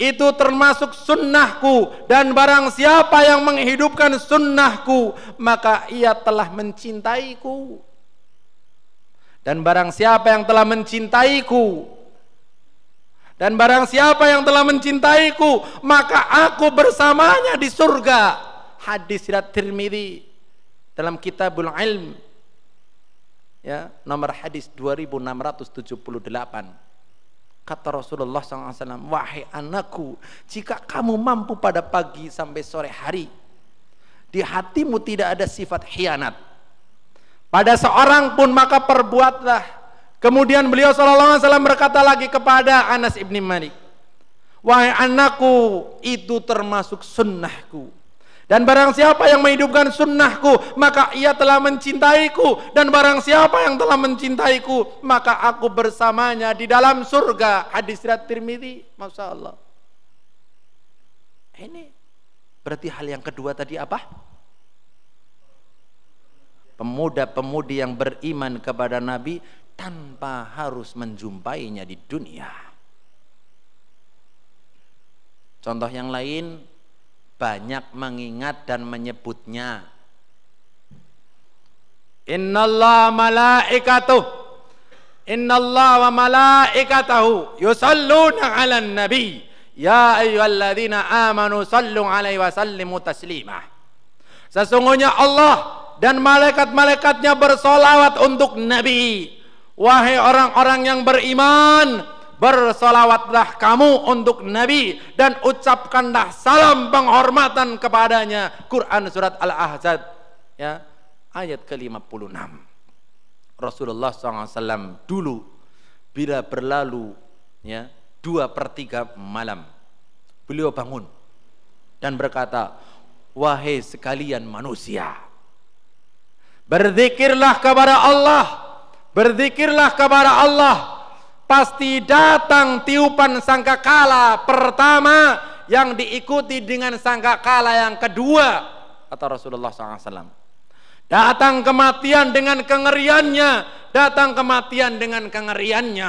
itu termasuk sunnahku, dan barang siapa yang menghidupkan sunnahku maka ia telah mencintaiku, dan barang siapa yang telah mencintaiku dan barang siapa yang telah mencintaiku maka aku bersamanya di surga. Hadis riwayat Tirmidzi dalam Kitabul Ilm, ya, nomor hadis dua ribu enam ratus tujuh puluh delapan. Kata Rasulullah shallallahu alaihi wasallam, wahai anakku, jika kamu mampu pada pagi sampai sore hari di hatimu tidak ada sifat khianat pada seorang pun, maka perbuatlah. Kemudian beliau shallallahu alaihi wasallam berkata lagi kepada Anas ibni Malik, wahai anakku, itu termasuk sunnahku, dan barang siapa yang menghidupkan sunnahku maka ia telah mencintaiku, dan barang siapa yang telah mencintaiku maka aku bersamanya di dalam surga. Hadis riwayat Tirmidzi. Masya Allah. Ini berarti hal yang kedua tadi apa? Pemuda-pemudi yang beriman kepada Nabi tanpa harus menjumpainya di dunia. Contoh yang lain, banyak mengingat dan menyebutnya. Innallaha malaikatahu, innallaha wa malaikatahu yusalluna 'alan nabi, ya ayyuhalladzina amanu sallu 'alaihi wa sallimu taslimah. Sesungguhnya Allah dan malaikat-malaikatnya bersolawat untuk Nabi. Wahai orang-orang yang beriman, bersolawatlah kamu untuk Nabi dan ucapkanlah salam penghormatan kepadanya. Quran surat Al-Ahzab, ya, ayat ke lima puluh enam. Rasulullah shallallahu alaihi wasallam dulu bila berlalu, ya, dua per tiga malam, beliau bangun dan berkata, wahai sekalian manusia, berzikirlah kepada Allah, berzikirlah kepada Allah, pasti datang tiupan sangkakala pertama yang diikuti dengan sangkakala yang kedua, kata Rasulullah shallallahu alaihi wasallam. Datang kematian dengan kengeriannya, datang kematian dengan kengeriannya.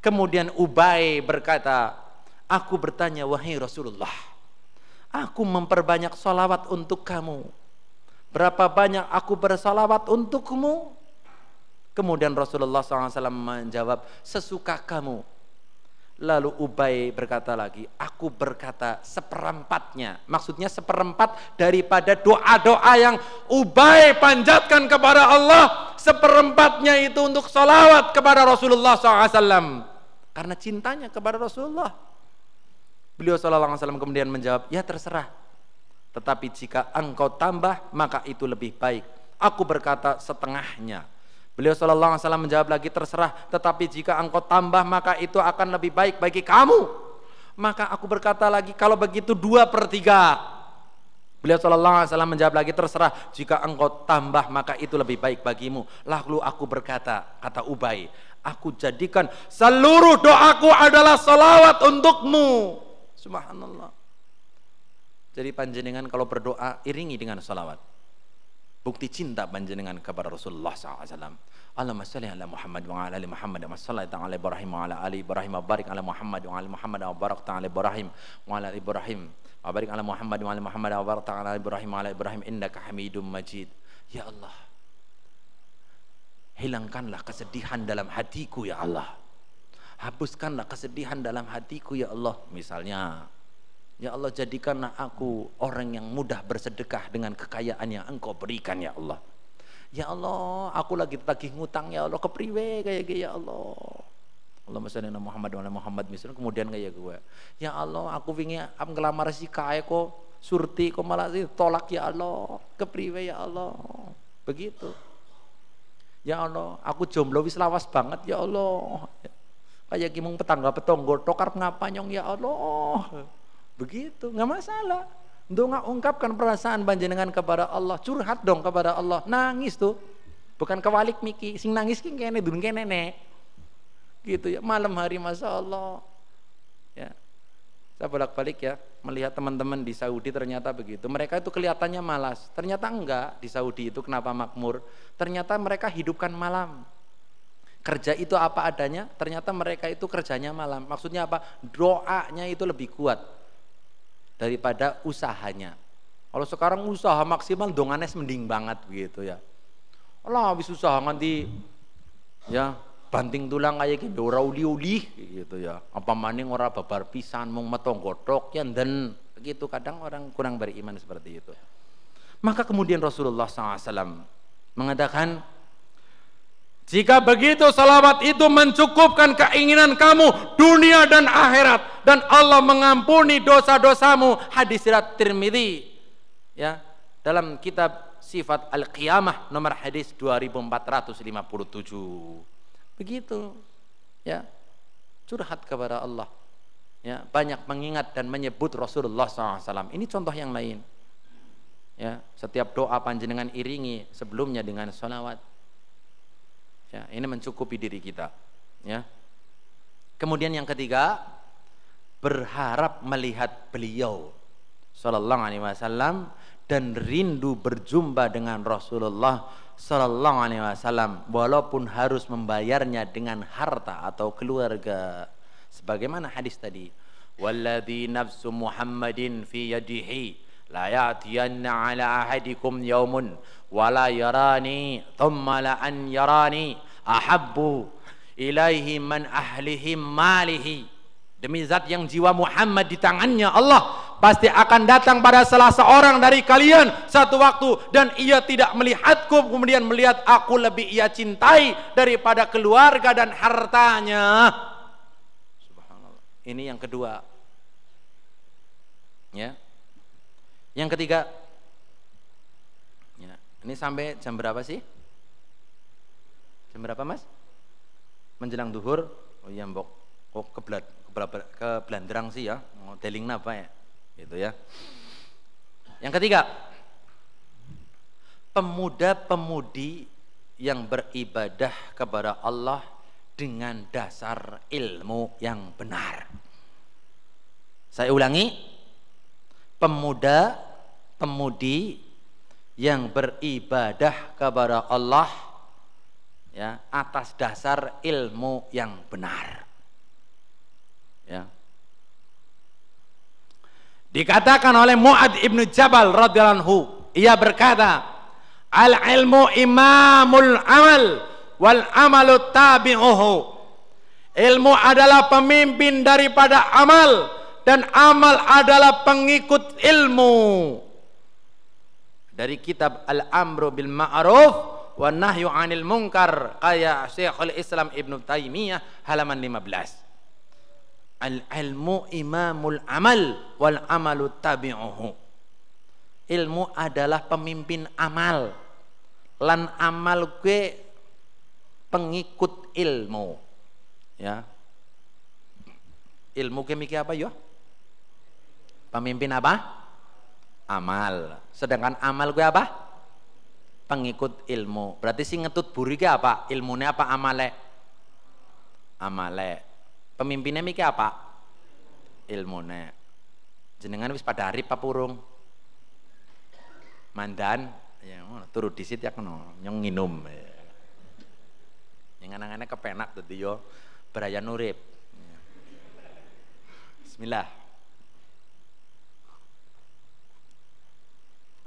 Kemudian Ubay berkata, aku bertanya, wahai Rasulullah, aku memperbanyak salawat untuk kamu, berapa banyak aku bersalawat untukmu? Kemudian Rasulullah shallallahu alaihi wasallam menjawab, sesuka kamu. Lalu Ubay berkata lagi, aku berkata seperempatnya. Maksudnya seperempat daripada doa-doa yang Ubay panjatkan kepada Allah, seperempatnya itu untuk salawat kepada Rasulullah shallallahu alaihi wasallam. Karena cintanya kepada Rasulullah. Beliau shallallahu alaihi wasallam kemudian menjawab, ya terserah, tetapi jika engkau tambah maka itu lebih baik. Aku berkata setengahnya. Beliau sallallahu alaihi wasallam menjawab lagi, terserah, tetapi jika engkau tambah maka itu akan lebih baik bagi kamu. Maka aku berkata lagi, kalau begitu dua per tiga. Beliau sallallahu alaihi wasallam menjawab lagi, terserah, jika engkau tambah maka itu lebih baik bagimu. Lalu aku berkata, kata Ubay, aku jadikan seluruh doaku adalah salawat untukmu. Subhanallah. Jadi panjenengan kalau berdoa iringi dengan salawat. Bukti cinta panjenengan kepada Rasulullah shallallahu alaihi wasallam. Allahumma shalli ala Muhammad wa ala ali Muhammad, wa salli ala Ibrahim wa ala ali Ibrahim, wa barik ala Muhammad wa ala Muhammad, wa barik ala Ibrahim wa ala Ibrahim, wa barik ala Muhammad wa ala Muhammad, wa barik ala Ibrahim wa ala Ibrahim, innaka Hamidum Majid. Ya Allah, hilangkanlah kesedihan dalam hatiku ya Allah, hapuskanlah kesedihan dalam hatiku ya Allah. Misalnya Ya Allah, jadikanlah aku orang yang mudah bersedekah dengan kekayaan yang Engkau berikan, ya Allah. Ya Allah, aku lagi tagih ngutang, ya Allah, kepriwe kayak gitu, ya Allah. Allahumma shalli ala Muhammad wa ala Muhammad misalnya, kemudian kayak gue. Ya Allah, aku ingin am ngelamar si kae kok surti kok malah ditolak, ya Allah. Kepriwe, ya Allah. Begitu. Ya Allah, aku jomblo wis lawas banget, ya Allah. Kayak ki mung petangga petonggo tok arep ngapanyong, ya Allah. Begitu, nggak masalah. Ndonga, ungkapkan perasaan panjenengan kepada Allah, curhat dong kepada Allah, nangis tuh, bukan kewalik miki, sing nangis ki kene dun kene nek, gitu ya. Malam hari masya Allah, ya. Saya bolak-balik ya, melihat teman-teman di Saudi ternyata begitu. Mereka itu kelihatannya malas, ternyata enggak. Di Saudi itu kenapa makmur? Ternyata mereka hidupkan malam. Kerja itu apa adanya. Ternyata mereka itu kerjanya malam. Maksudnya apa? Doanya itu lebih kuat daripada usahanya. Kalau sekarang usaha maksimal donganes mending banget gitu ya. Allah habis usaha nganti ya banting tulang kayak gitu, ora uli-uli gitu ya. Apa maning ora babar pisan mung metong godhok ya den begitu, kadang orang kurang beriman seperti itu. Maka kemudian Rasulullah shallallahu alaihi wasallam mengatakan, jika begitu salawat itu mencukupkan keinginan kamu dunia dan akhirat, dan Allah mengampuni dosa-dosamu. Hadis riwayat Tirmidzi ya, dalam kitab Sifat Al-Qiyamah nomor hadis dua ribu empat ratus lima puluh tujuh. Begitu ya, curhat kepada Allah ya, banyak mengingat dan menyebut Rasulullah shallallahu alaihi wasallam. Ini contoh yang lain ya, setiap doa panjenengan iringi sebelumnya dengan salawat. Ya, ini mencukupi diri kita ya. Kemudian yang ketiga, berharap melihat beliau sallallahu alaihi wasallam dan rindu berjumpa dengan Rasulullah sallallahu alaihi wasallam, walaupun harus membayarnya dengan harta atau keluarga, sebagaimana hadis tadi, walladzi nafsu Muhammadin fi yadihi la ya'tiyanna ala ahadikum yawmun wala yarani thumma la an yarani ahabbu ilaihi man ahlihi malihi. Demi zat yang jiwa Muhammad di tangannya Allah, pasti akan datang pada salah seorang dari kalian satu waktu, dan ia tidak melihatku kemudian melihat aku lebih ia cintai daripada keluarga dan hartanya. Subhanallah. Ini yang kedua ya. Yang ketiga, ya, ini sampai jam berapa sih? Jam berapa mas? Menjelang duhur? Oh iya mbok, oh keblad, kebelandrang sih ya, oh, deling napa ya, gitu ya. Yang ketiga, pemuda-pemudi yang beribadah kepada Allah dengan dasar ilmu yang benar. Saya ulangi, pemuda pemudi yang beribadah kepada Allah ya, atas dasar ilmu yang benar ya. Dikatakan oleh Mu'adz ibnu Jabal radhiyallahu anhu, ia berkata, al ilmu imamul amal wal amalu tabi'uhu. Ilmu adalah pemimpin daripada amal, dan amal adalah pengikut ilmu. Dari kitab Al-Amru bil Ma'ruf wa Nahyu 'anil Munkar karya Syekhul Islam Ibnu Taimiyah halaman lima belas. Al-ilmu imamul amal wal amalu tabi'uhu. Ilmu adalah pemimpin amal, lan amal kuwi pengikut ilmu. Ya. Ilmu kuwi miki apa yo? Pemimpin apa? Amal. Sedangkan amal gue apa? Pengikut ilmu. Berarti sing ngetut buri ke apa? Ilmunya apa amale? Amale. Pemimpinnya miki apa? Ilmune. Jenengan wis pada arep apa urung? Mandan ya ngono, turu disit ya kena nyong nginum. Yang anane kepenak dadi yo berayan urip. Bismillah.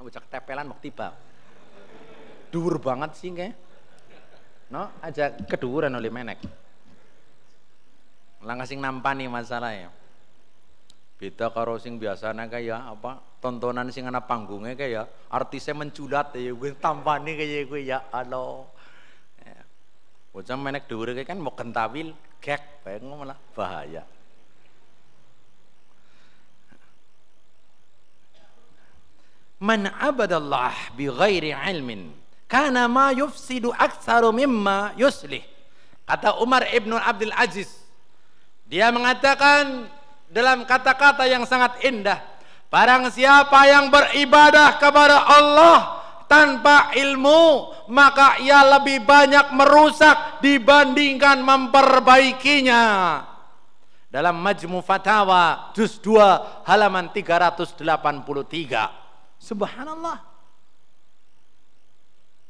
Bocah ketepelan mau tiba dur banget sih kayak no aja keduran oleh menek langkah sing nampani masalahnya. Beda karo sing biasane kaya apa tontonan sing ana panggungnya kaya artisnya menculat ya gue tampane kaya gue ya Allah. Ya. Bocah menek dhuwur kan mau kentawil gek bae malah bahaya. Man abadallah bi ghairi ilmin kana ma yufsidu aktsaru mimma yuslih. Kata Umar Ibn Abdul Aziz. Dia mengatakan dalam kata-kata yang sangat indah, barang siapa yang beribadah kepada Allah tanpa ilmu, maka ia lebih banyak merusak dibandingkan memperbaikinya. Dalam Majmu Fatawa juz dua halaman tiga ratus delapan puluh tiga. Subhanallah.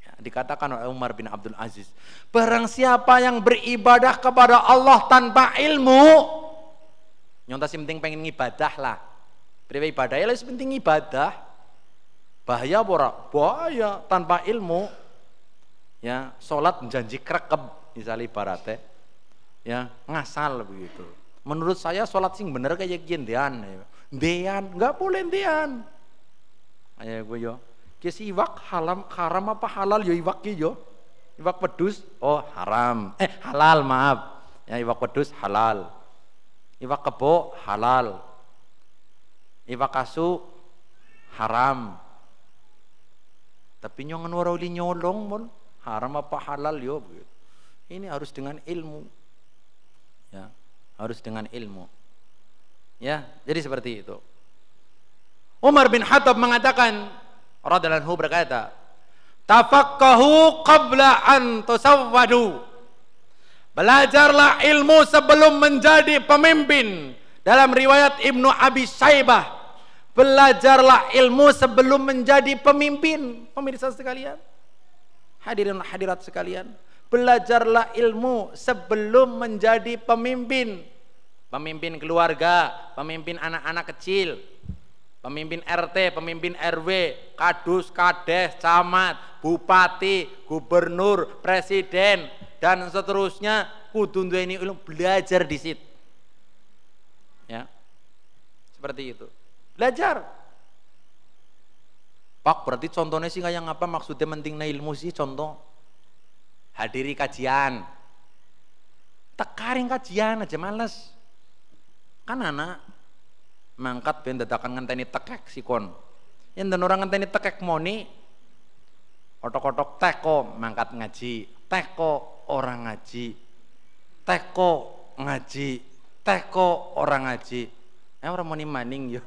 Ya, dikatakan oleh Umar bin Abdul Aziz, barang siapa yang beribadah kepada Allah tanpa ilmu, nyonta sing penting pengen ngibadah lah. Priwe ibadah ya wis penting ibadah. Bahaya apa ora? Bahaya tanpa ilmu. Ya, salat janji krekep misale ibarate. Ya, ngasal begitu. Menurut saya salat sing bener kayak jendean. Ndean, enggak boleh ndean. Ayo gue yo. Ki siwak haram haram apa halal yo iwak ki yo. Iwak pedus oh haram. Eh halal maaf. Ya iwak pedus halal. Iwak kebo halal, iwak kasu haram. Tapi nyongan waroli nyolong mon haram apa halal yo. Ini harus dengan ilmu, ya harus dengan ilmu, ya. Jadi seperti itu. Umar bin Khattab mengatakan, radhiyallahu anhu berkata, tafaqahu qabla an tusawwadu. Belajarlah ilmu sebelum menjadi pemimpin. Dalam riwayat Ibnu Abi Syaibah, belajarlah ilmu sebelum menjadi pemimpin. Pemirsa sekalian, hadirin hadirat sekalian, belajarlah ilmu sebelum menjadi pemimpin. Pemimpin keluarga, pemimpin anak-anak kecil, pemimpin R T, pemimpin R W, kadus, kades, camat, bupati, gubernur, presiden, dan seterusnya. Kudu nduweni ilmu, belajar di situ. Ya. Seperti itu. Belajar. Pak, berarti contohnya sih kayak apa? Maksudnya pentingnya ilmu sih contoh. Hadiri kajian. Tekaring kajian aja males. Kan anak mangkat ben dadakan ngenteni tekek sikon. Yen den ora ngenteni tekek moni otok-otok teko mangkat ngaji. Teko orang ngaji, teko ngaji, teko orang ngaji. Eh orang moni maning yo.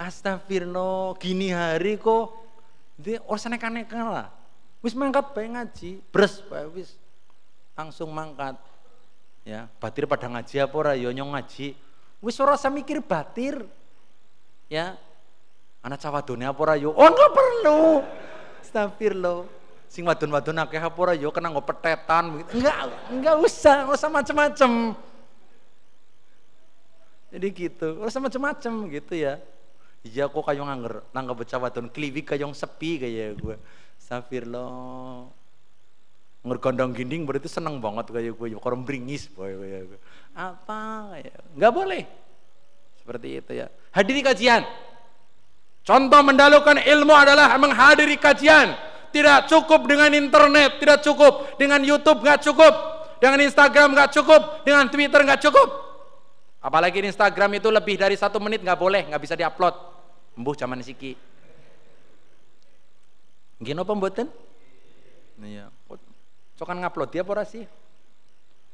Astagfirullah, gini hari kok dia orang nekan-nekan lah. Wis mangkat bae ngaji, bres bae wis langsung mangkat. Ya, batir pada ngaji apa ora yo nyong ngaji. Wis ora usah mikir batir. Ya. Ana cawadone apa ora yo. Oh enggak perlu. Astagfirullah. Sing wadon-wadon akeh apa ora ya kena nggo petetan begitu. Enggak, enggak usah, enggak usah macam-macam. Jadi gitu, enggak usah macam-macam gitu ya. Iya kok kayo ngangger, nangkep bocah wadon kliwik kayo sepi kaya gue. Astagfirullah. Ngergondong ginding berarti seneng banget kaya gue, karo bringis boy kaya gue. Apa kaya? Enggak boleh. Seperti itu ya. Hadiri kajian. Contoh mendahulukan ilmu adalah menghadiri kajian. Tidak cukup dengan internet, tidak cukup dengan YouTube, nggak cukup dengan Instagram, nggak cukup dengan Twitter, nggak cukup. Apalagi Instagram itu lebih dari satu menit nggak boleh, nggak bisa diupload. Mbuh zaman siki. Gino pembuatan? Iya. Cokan ngupload dia pora sih.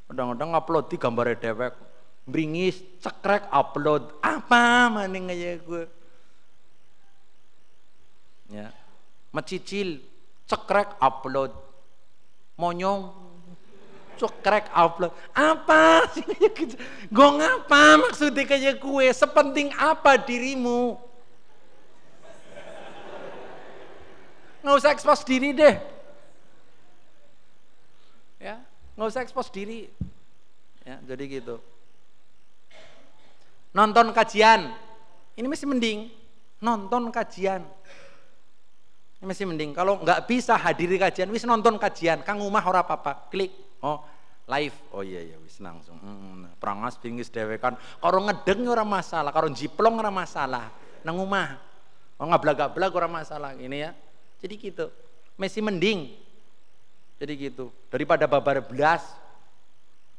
Kadang-kadang ngupload di gambar dewek, bringis, cekrek upload. Apa maning aja gue? Ya, mencicil. Cekrek upload, monyong, cekrek upload, apa sih? Gong apa maksudnya kayak gue? Sepenting apa dirimu? Nggak usah ekspos diri deh, ya nggak usah ekspos diri, ya jadi gitu. Nonton kajian, ini masih mending nonton kajian. Masih mending kalau nggak bisa hadiri kajian, wis nonton kajian, kang umah ora apa-apa, klik, oh live. Oh iya iya wis langsung. Mm, perangas pinggis dewekan. Karo ngedeng ora masalah, karo jiplong ora masalah. Nang omah. Oh ngablak-ablak ora masalah ini ya. Jadi gitu. Messi mending. Jadi gitu. Daripada babar belas.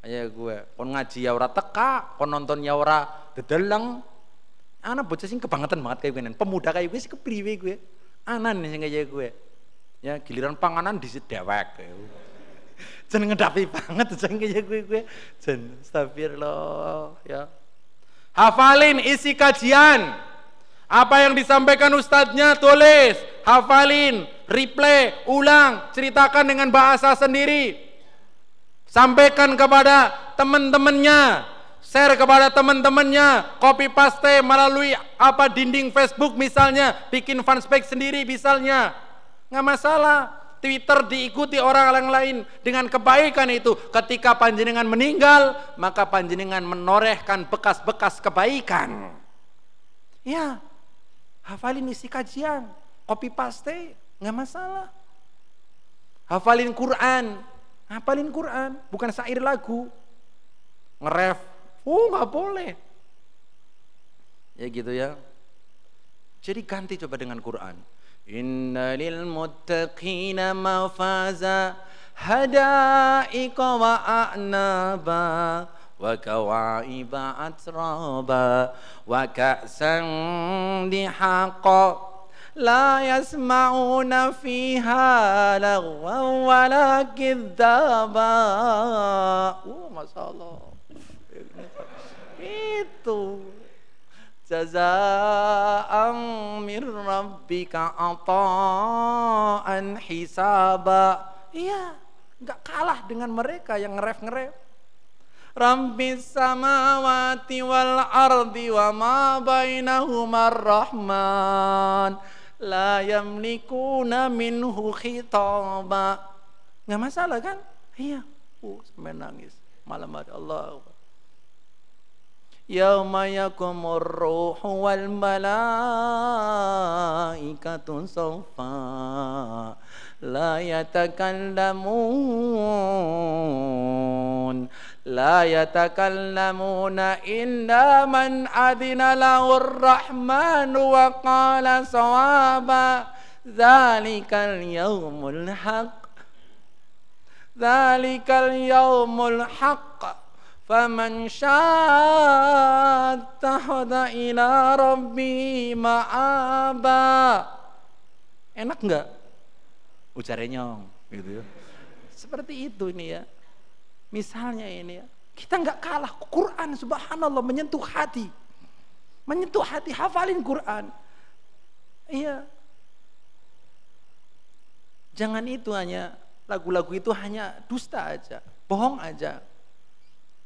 Ayo gue kon ngaji ya ora teka, kon nonton ya ora dedeleng. Ana bocah sing kebangetan banget kayak gue. Pemuda kayak gue sih kepriwe gue. Anan sing kayak gue. Ya giliran panganan disedewek. Jen ngedapi banget jen kayak gue gue. Jen astagfirullah ya. Hafalin isi kajian. Apa yang disampaikan ustadznya tulis, hafalin, replay, ulang, ceritakan dengan bahasa sendiri. Sampaikan kepada teman-temannya, share kepada teman-temannya, copy paste melalui apa dinding Facebook misalnya, bikin fanspage sendiri misalnya. Nggak masalah, Twitter diikuti orang yang lain dengan kebaikan itu. Ketika panjenengan meninggal, maka panjenengan menorehkan bekas-bekas kebaikan. Ya, hafalin isi kajian, copy paste, nggak masalah. Hafalin Quran, hafalin Quran, bukan syair lagu. Ngeref, oh nggak boleh. Ya gitu ya. Jadi ganti coba dengan Quran. Innalil muttaqina mafaza hadaiqa wa a'naba wa kawaiba atraba wa ka'san dihaqa la yasma'una fiha lagwa wa la kidhaba. Oh Masya Allah. Itu jazaa'an min rabbika ata'an hisaba. Iya, enggak kalah dengan mereka yang ngeref-ngeref. Rabbis samawati wal ardi wa ma bainahumar rahman la yamlikuna minhu khitaba. Enggak masalah kan? Iya. Oh, sampai nangis. Malam hari Allah. Yauma yakumur ruhu wal malaikatu sawfa la yatakallamun la yatakallamuna illa man adina lahur rahmanu wa qala sawaba zalikal yaumul haq zalikal yaumul haq فَمَنْ شَاءَ اتَّخَذَ إِلَى رَبِّهِ مَآبًا. Enak enggak? Ucare nyong gitu ya. Seperti itu ini ya. Misalnya ini ya. Kita enggak kalah Quran, subhanallah, menyentuh hati. Menyentuh hati, hafalin Quran. Iya. Jangan itu hanya lagu-lagu itu hanya dusta aja, bohong aja.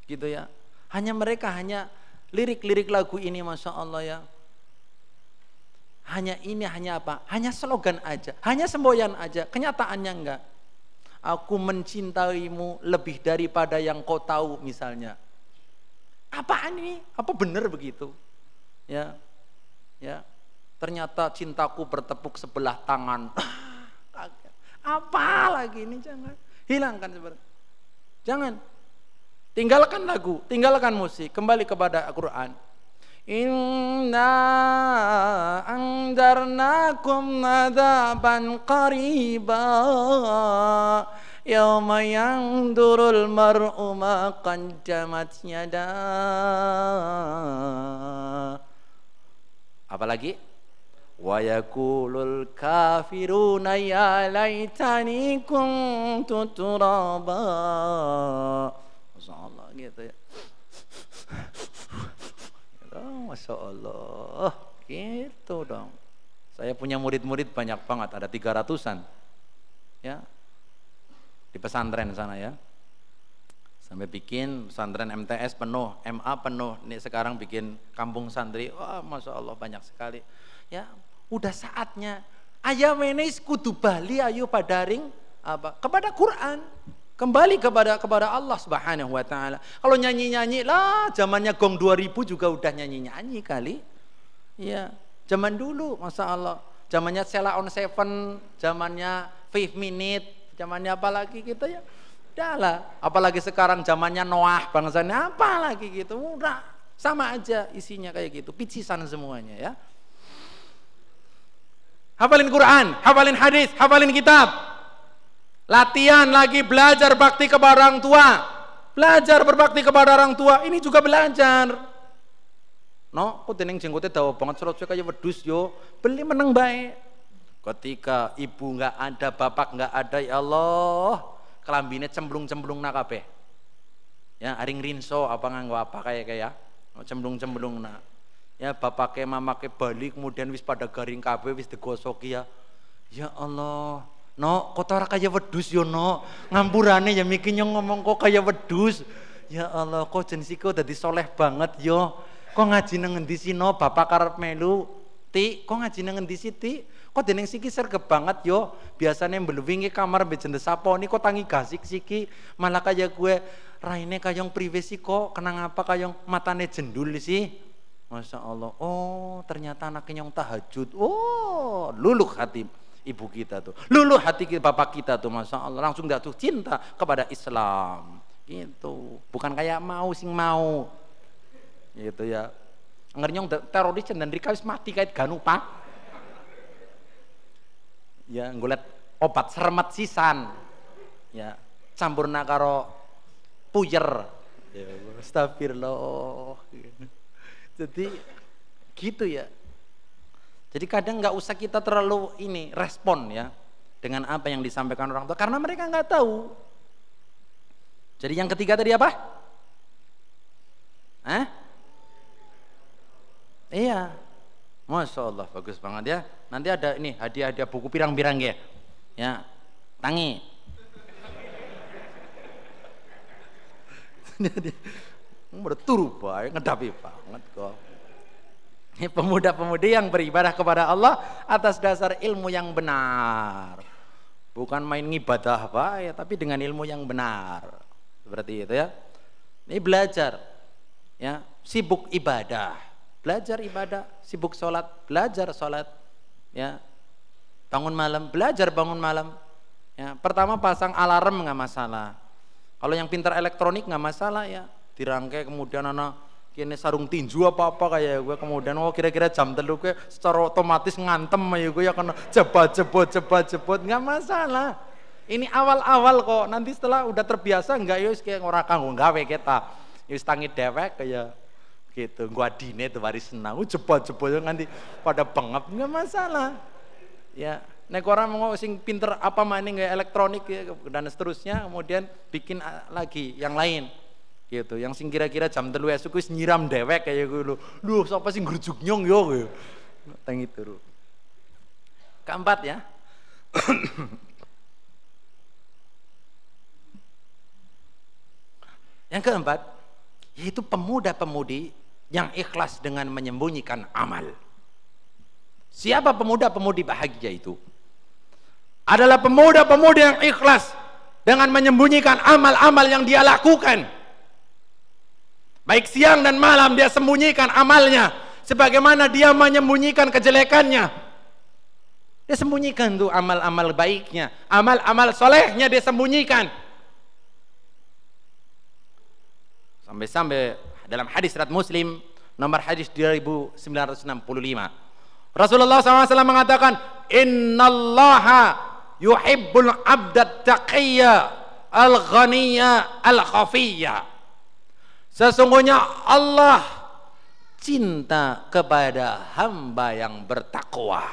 Gitu ya, hanya mereka hanya lirik-lirik lagu ini, masya Allah ya. Hanya ini, hanya apa? Hanya slogan aja, hanya semboyan aja. Kenyataannya enggak. Aku mencintaimu lebih daripada yang kau tahu misalnya. Apaan ini? Apa benar begitu? Ya, ya. Ternyata cintaku bertepuk sebelah tangan. Apa lagi ini? Jangan hilangkan seperti. Jangan. Tinggalkan lagu, tinggalkan musik, kembali kepada Al-Quran. Inna andarnakum adaban qariba yawma yandurul mar'u ma qaddamat yada. Apalagi wa yaqulul kafiruna ya laitani kuntu turaba. Masya Allah gitu ya. Masya Allah gitu dong. Saya punya murid-murid banyak banget, ada tiga ratusan ya di pesantren sana ya, sampai bikin pesantren M T S penuh, M A penuh, nih sekarang bikin kampung santri. Wah Masya Allah banyak sekali ya. Udah saatnya ayam ini kudu bali ayo padaring apa kepada Quran, kembali kepada kepada Allah Subhanahu wa taala. Kalau nyanyi-nyanyi lah zamannya gong dua ribu juga udah nyanyi-nyanyi kali. Iya, zaman dulu masyaallah. Zamannya Sheila on Seven, zamannya Five Minute, zamannya apa lagi kita ya? Dahlah, apalagi sekarang zamannya Noah, bangsanya apalagi gitu, udah sama aja isinya kayak gitu, picisan semuanya ya. Hafalin Quran, hafalin hadis, hafalin kitab, latihan lagi belajar bakti kepada orang tua, belajar berbakti kepada orang tua, ini juga belajar. No, aku teneng jenggotnya dawa banget, serotnya kayak wedus yo, beli meneng baik. Ketika ibu nggak ada, bapak nggak ada, ya Allah. Kelambine cemblung-cemblung nak kabeh. Ya, aring rinso apa nganggo apa kayak kayak cemblung-cemblung nak. Ya, bapake mamake Bali kemudian wis pada garing kabeh wis digosoki ya. Ya Allah, no kotor kaya wedhus yo no. Ngampurane ya miki nyong ngomong kok kaya wedhus. Ya Allah, kok jensiku dadi soleh banget yo. Kok ngaji nang endi sino bapak karep melu? Ti, kok ngaji nang endi siti? Kok dening siki sergep banget yo, biasanya mbeluwingi kamar mbek jendhes saponi kok tangi gasik siki, malah kaya gue raine kayong privasi kok, kenang apa kayong matane jendul sih. Masya Allah, oh ternyata anak nyong tahajud, oh luluh hati ibu kita tuh, luluh hati bapak kita tuh, Masya Allah, langsung jatuh cinta kepada Islam, gitu, bukan kayak mau sing mau, gitu ya, ngernyong teroris dan rikawis mati kait ganupa. Ya, nggulet obat seremet sisan. Ya, campurna karo puyer. Ya, astagfirullah. Jadi gitu ya. Jadi kadang nggak usah kita terlalu ini respon ya dengan apa yang disampaikan orang tua karena mereka nggak tahu. Jadi yang ketiga tadi apa? Hah? Iya. Masya Allah, bagus banget ya. Nanti ada ini hadiah-hadiah buku pirang-pirang ya. Ya, tangi. Berturu baik, ngedapi banget kok. Ini pemuda-pemudi yang beribadah kepada Allah atas dasar ilmu yang benar. Bukan main ibadah apa ya, tapi dengan ilmu yang benar. Seperti itu ya. Ini belajar. Ya, sibuk ibadah. Belajar ibadah, sibuk sholat, belajar sholat, ya bangun malam, belajar bangun malam. Ya, pertama pasang alarm nggak masalah. Kalau yang pintar elektronik nggak masalah ya. Dirangkai kemudian anak kini sarung tinju apa apa kayak gue kemudian oh kira-kira jam telu gue secara otomatis ngantem ya gue ya karena jebot jebot jebot jebot nggak masalah. Ini awal-awal kok. Nanti setelah udah terbiasa nggak yus kayak orang kanggo gawe kita yus tangi dewek kayak. Gitu, gua dine tuh baris senang, jebol-jebol nanti pada bengap nggak masalah. Ya, nek orang mau sing pinter apa maning kayak elektronik ya, dan seterusnya, kemudian bikin lagi yang lain. Gitu, yang sing kira-kira jam telu esuk wis nyiram dewek kayak gitu. Duh, sapa sing grujuk nyong yo gitu. Tangi turu. Keempat ya. Yang keempat yaitu pemuda-pemudi yang ikhlas dengan menyembunyikan amal. Siapa pemuda-pemudi bahagia itu? Adalah pemuda-pemudi yang ikhlas dengan menyembunyikan amal-amal yang dia lakukan. Baik siang dan malam dia sembunyikan amalnya, sebagaimana dia menyembunyikan kejelekannya. Dia sembunyikan tuh amal-amal baiknya, amal-amal solehnya dia sembunyikan. Sampai-sampai dalam hadis riwayat Muslim nomor hadis dua ribu sembilan ratus enam puluh lima Rasulullah shallallahu alaihi wasallam mengatakan innallaha yuhibbul abdat taqiyya al-ghaniyya al-khafiyya. Sesungguhnya Allah cinta kepada hamba yang bertakwa,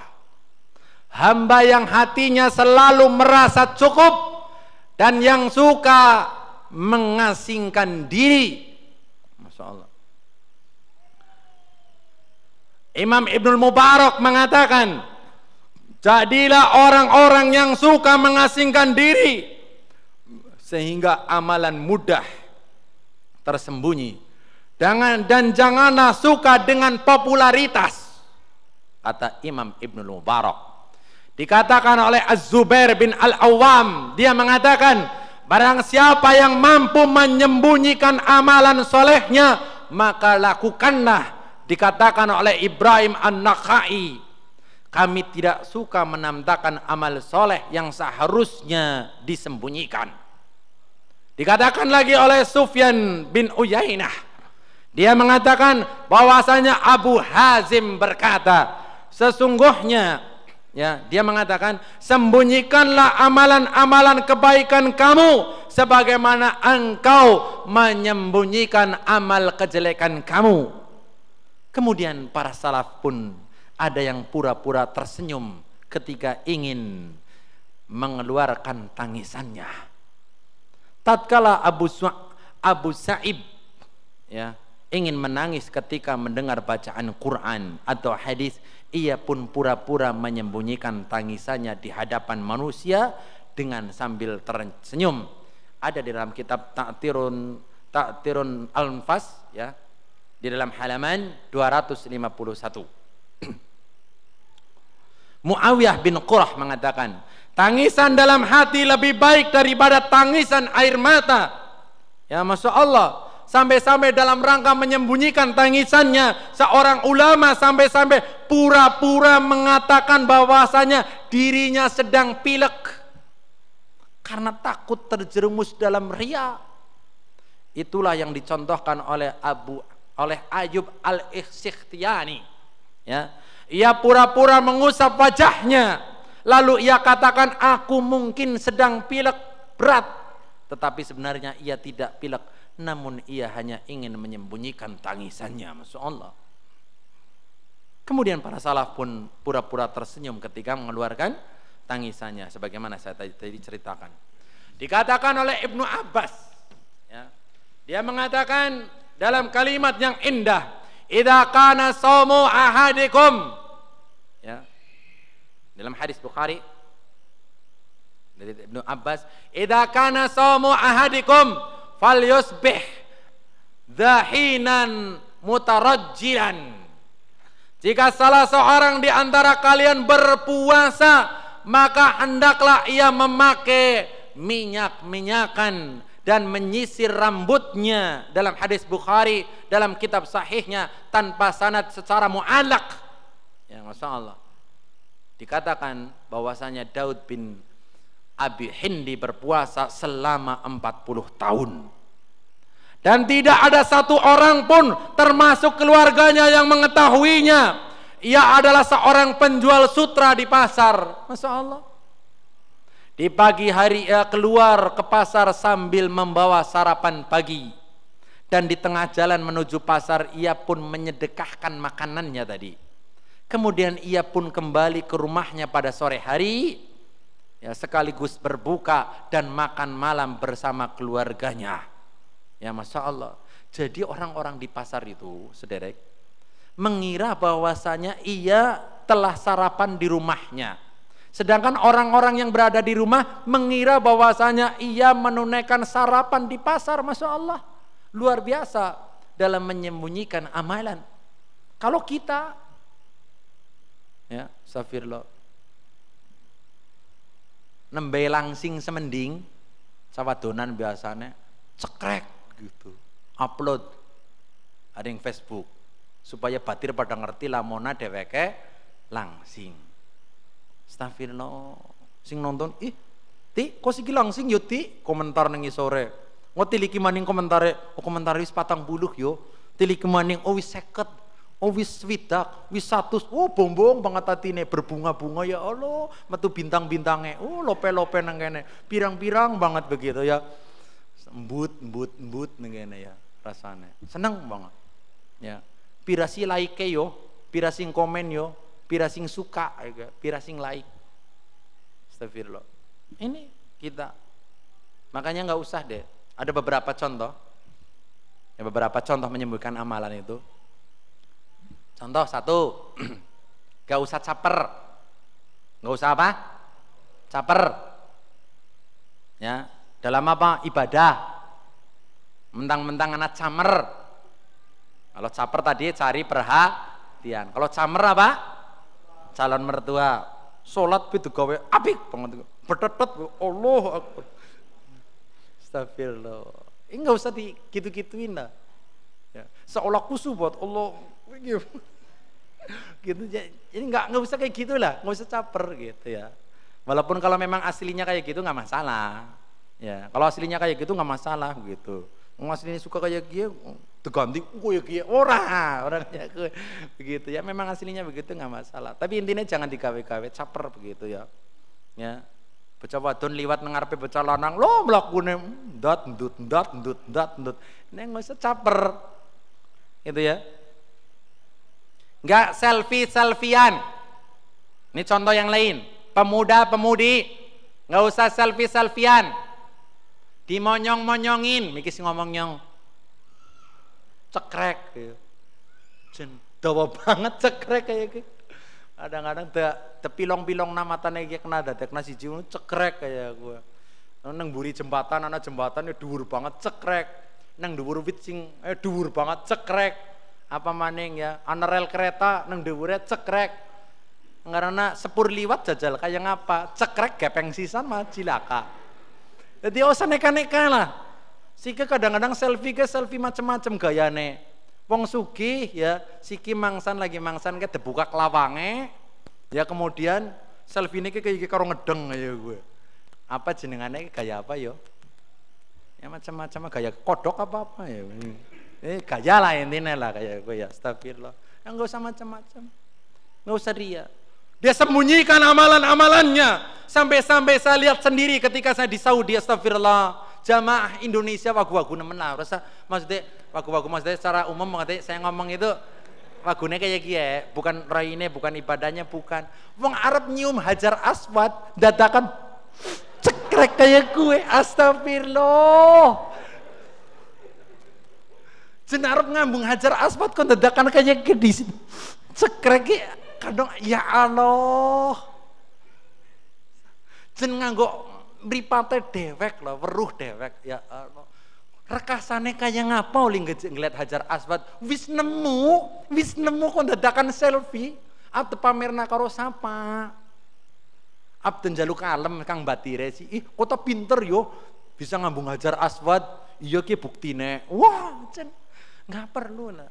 hamba yang hatinya selalu merasa cukup dan yang suka mengasingkan diri. Masya Allah. Imam Ibnul Mubarak mengatakan, jadilah orang-orang yang suka mengasingkan diri, sehingga amalan mudah tersembunyi. Jangan dan janganlah suka dengan popularitas, kata Imam Ibnul Mubarak. Dikatakan oleh Az-Zubair bin Al-Awwam, dia mengatakan, barang siapa yang mampu menyembunyikan amalan solehnya, maka lakukanlah. Dikatakan oleh Ibrahim An-Nakhai, kami tidak suka menampakkan amal soleh yang seharusnya disembunyikan. Dikatakan lagi oleh Sufyan bin Uyainah, dia mengatakan bahwasanya Abu Hazim berkata, sesungguhnya ya, dia mengatakan, sembunyikanlah amalan-amalan kebaikan kamu sebagaimana engkau menyembunyikan amal kejelekan kamu. Kemudian para salaf pun ada yang pura-pura tersenyum ketika ingin mengeluarkan tangisannya. Tatkala Abu Sa Abu Sa'ib ya, ingin menangis ketika mendengar bacaan Quran atau hadis, ia pun pura-pura menyembunyikan tangisannya di hadapan manusia dengan sambil tersenyum. Ada di dalam kitab Ta'tirun Ta'tirun Al-Anfas ya, di dalam halaman dua ratus lima puluh satu. Muawiyah bin Qurrah mengatakan, tangisan dalam hati lebih baik daripada tangisan air mata. Ya Masya Allah, sampai-sampai dalam rangka menyembunyikan tangisannya, seorang ulama sampai-sampai pura-pura mengatakan bahwasanya dirinya sedang pilek karena takut terjerumus dalam riya. Itulah yang dicontohkan oleh Abu oleh Ayyub Al-Ikhsykhtiyani ya. Ia pura-pura mengusap wajahnya, lalu ia katakan, aku mungkin sedang pilek berat, tetapi sebenarnya ia tidak pilek, namun ia hanya ingin menyembunyikan tangisannya. Masya Allah. Kemudian para salaf pun pura-pura tersenyum ketika mengeluarkan tangisannya, sebagaimana saya tadi ceritakan. Dikatakan oleh Ibnu Abbas ya, dia mengatakan dalam kalimat yang indah, idza kana saumu ahadikum ya, dalam hadis Bukhari dari Ibnu Abbas, idza kana saumu ahadikum falyusbih dhahinan mutarajjilan, jika salah seorang di antara kalian berpuasa maka hendaklah ia memakai minyak-minyakan dan menyisir rambutnya, dalam hadis Bukhari dalam kitab sahihnya tanpa sanad secara mu'allaq. Ya Masya Allah, dikatakan bahwasanya Daud bin Abi Hindi berpuasa selama empat puluh tahun dan tidak ada satu orang pun termasuk keluarganya yang mengetahuinya. Ia adalah seorang penjual sutra di pasar. Masya Allah, di pagi hari ia keluar ke pasar sambil membawa sarapan pagi, dan di tengah jalan menuju pasar ia pun menyedekahkan makanannya tadi. Kemudian ia pun kembali ke rumahnya pada sore hari ya, sekaligus berbuka dan makan malam bersama keluarganya. Ya Masya Allah, jadi orang-orang di pasar itu sederek mengira bahwasanya ia telah sarapan di rumahnya, sedangkan orang-orang yang berada di rumah mengira bahwasanya ia menunaikan sarapan di pasar. Masya Allah, luar biasa dalam menyembunyikan amalan. Kalau kita ya, safirullah, nembe langsing semending sawadonan biasanya cekrek gitu, upload ada yang Facebook supaya batir pada ngerti lamona dheweke langsing. Astagfirullah, sing nonton, ih, ti, kok siki langsing yo ti, komentar nengi sore, ngoti liki maning komentare, oh komentare wis patang buluh yo, tiliki maning, oh wis seket, oh wis swidak, wis satus, oh bombong banget atine berbunga-bunga ya Allah, metu bintang-bintangnya, oh lope-lope nengene, pirang-pirang banget begitu ya, embut, embut, embut nengene ya, rasanya, seneng banget, ya, pirasi like yo, pirasi komen yo, pirasing suka, pirasing laik. Astagfirullah. Ini kita. Makanya nggak usah deh. Ada beberapa contoh. Ya, beberapa contoh menyembuhkan amalan itu. Contoh satu, nggak usah caper. Nggak usah apa? Caper. Ya, dalam apa? Ibadah. Mentang-mentang anak camer. Kalau caper tadi cari perhatian. Kalau camer apa? Calon mertua, sholat itu gawe apik banget, bertetet, Allah Akbar, astagfirullah. Ini nggak usah di gitu-gituin lah, ya, seolah kusuh buat Allah, gitu. Jadi nggak nggak usah kayak gitulah, nggak usah caper gitu ya. Walaupun kalau memang aslinya kayak gitu nggak masalah, Ya, kalau aslinya kayak gitu nggak masalah gitu. Aslinya suka kayak gitu, terganti kayak gitu. Orang, orang kayak begitu ya. Memang aslinya begitu nggak masalah. Tapi intinya jangan digawe-gawe caper begitu ya. Ya, bocah wadon liwat nengarpe bocah lanang lo mlakune ndat ndut ndat ndut ndat ndut. Nek nggak usah caper. Gitu ya. Nggak selfie-selfian. Ini contoh yang lain. Pemuda-pemudi nggak usah selfie-selfian. Dimonyong-monyongin, mikis ngomong nyong cekrek gitu. Jendawa banget cekrek kayak gitu. Kadang-kadang tepilong-pilong nama tanah kayak kena dadak nasi jiwa cekrek kayak gue. Neng buri jembatan, anak jembatannya dhuwur banget cekrek. Neng dhuwur witsing, eh dhuwur banget cekrek. Apa maning ya, anak rel kereta, neng dhuwurnya cekrek. Karena sepur liwat jajal kayak ngapa, cekrek gepeng sisan mah cilaka. Jadi usah neka-neka lah. Sike kadang-kadang selfie ke selfie macam-macam gayane. Wong sugih ya, siki mangsan lagi mangsan ke dibuka kelawange, ya kemudian selfie ini kayak karo ngedeng ya gue. Apa jenengannya gaya apa yo? Ya macam-macam gaya kodok apa-apa ya. Eh gaya lah intinya lah kayak gue ya. Astagfirullah. Ya nggak usah macam-macam, nggak usah ria. Dia sembunyikan amalan-amalannya. Sampai-sampai saya lihat sendiri ketika saya di Saudi, astagfirullah. Jamaah Indonesia wagu-wagu nemen lah. Rasa maksudnya wagu-wagu maksudnya secara umum mengatakan saya ngomong itu wagune kayak gie, bukan roine, bukan ibadahnya, bukan. Wong Arab nyium hajar aswad, dadakan cekrek kayak gue, astagfirullah. Jen Arab ngambung hajar aswad kon dadakan kayak gie di sini. Cekrek ya. Kadang ya Allah jen nganggo mripate dewek lho, weruh dewek ya Allah. Rekasane kaya ngapa oleh ngeliat hajar aswad wis nemu, wis nemu kon dadakan selfie abde pamerna karo sapa. Abde njaluk kalem Kang Batire sih. Ih, kok ta pinter yo bisa ngambung hajar aswad. Iya ki buktine. Wah, jen nggak perlu lah.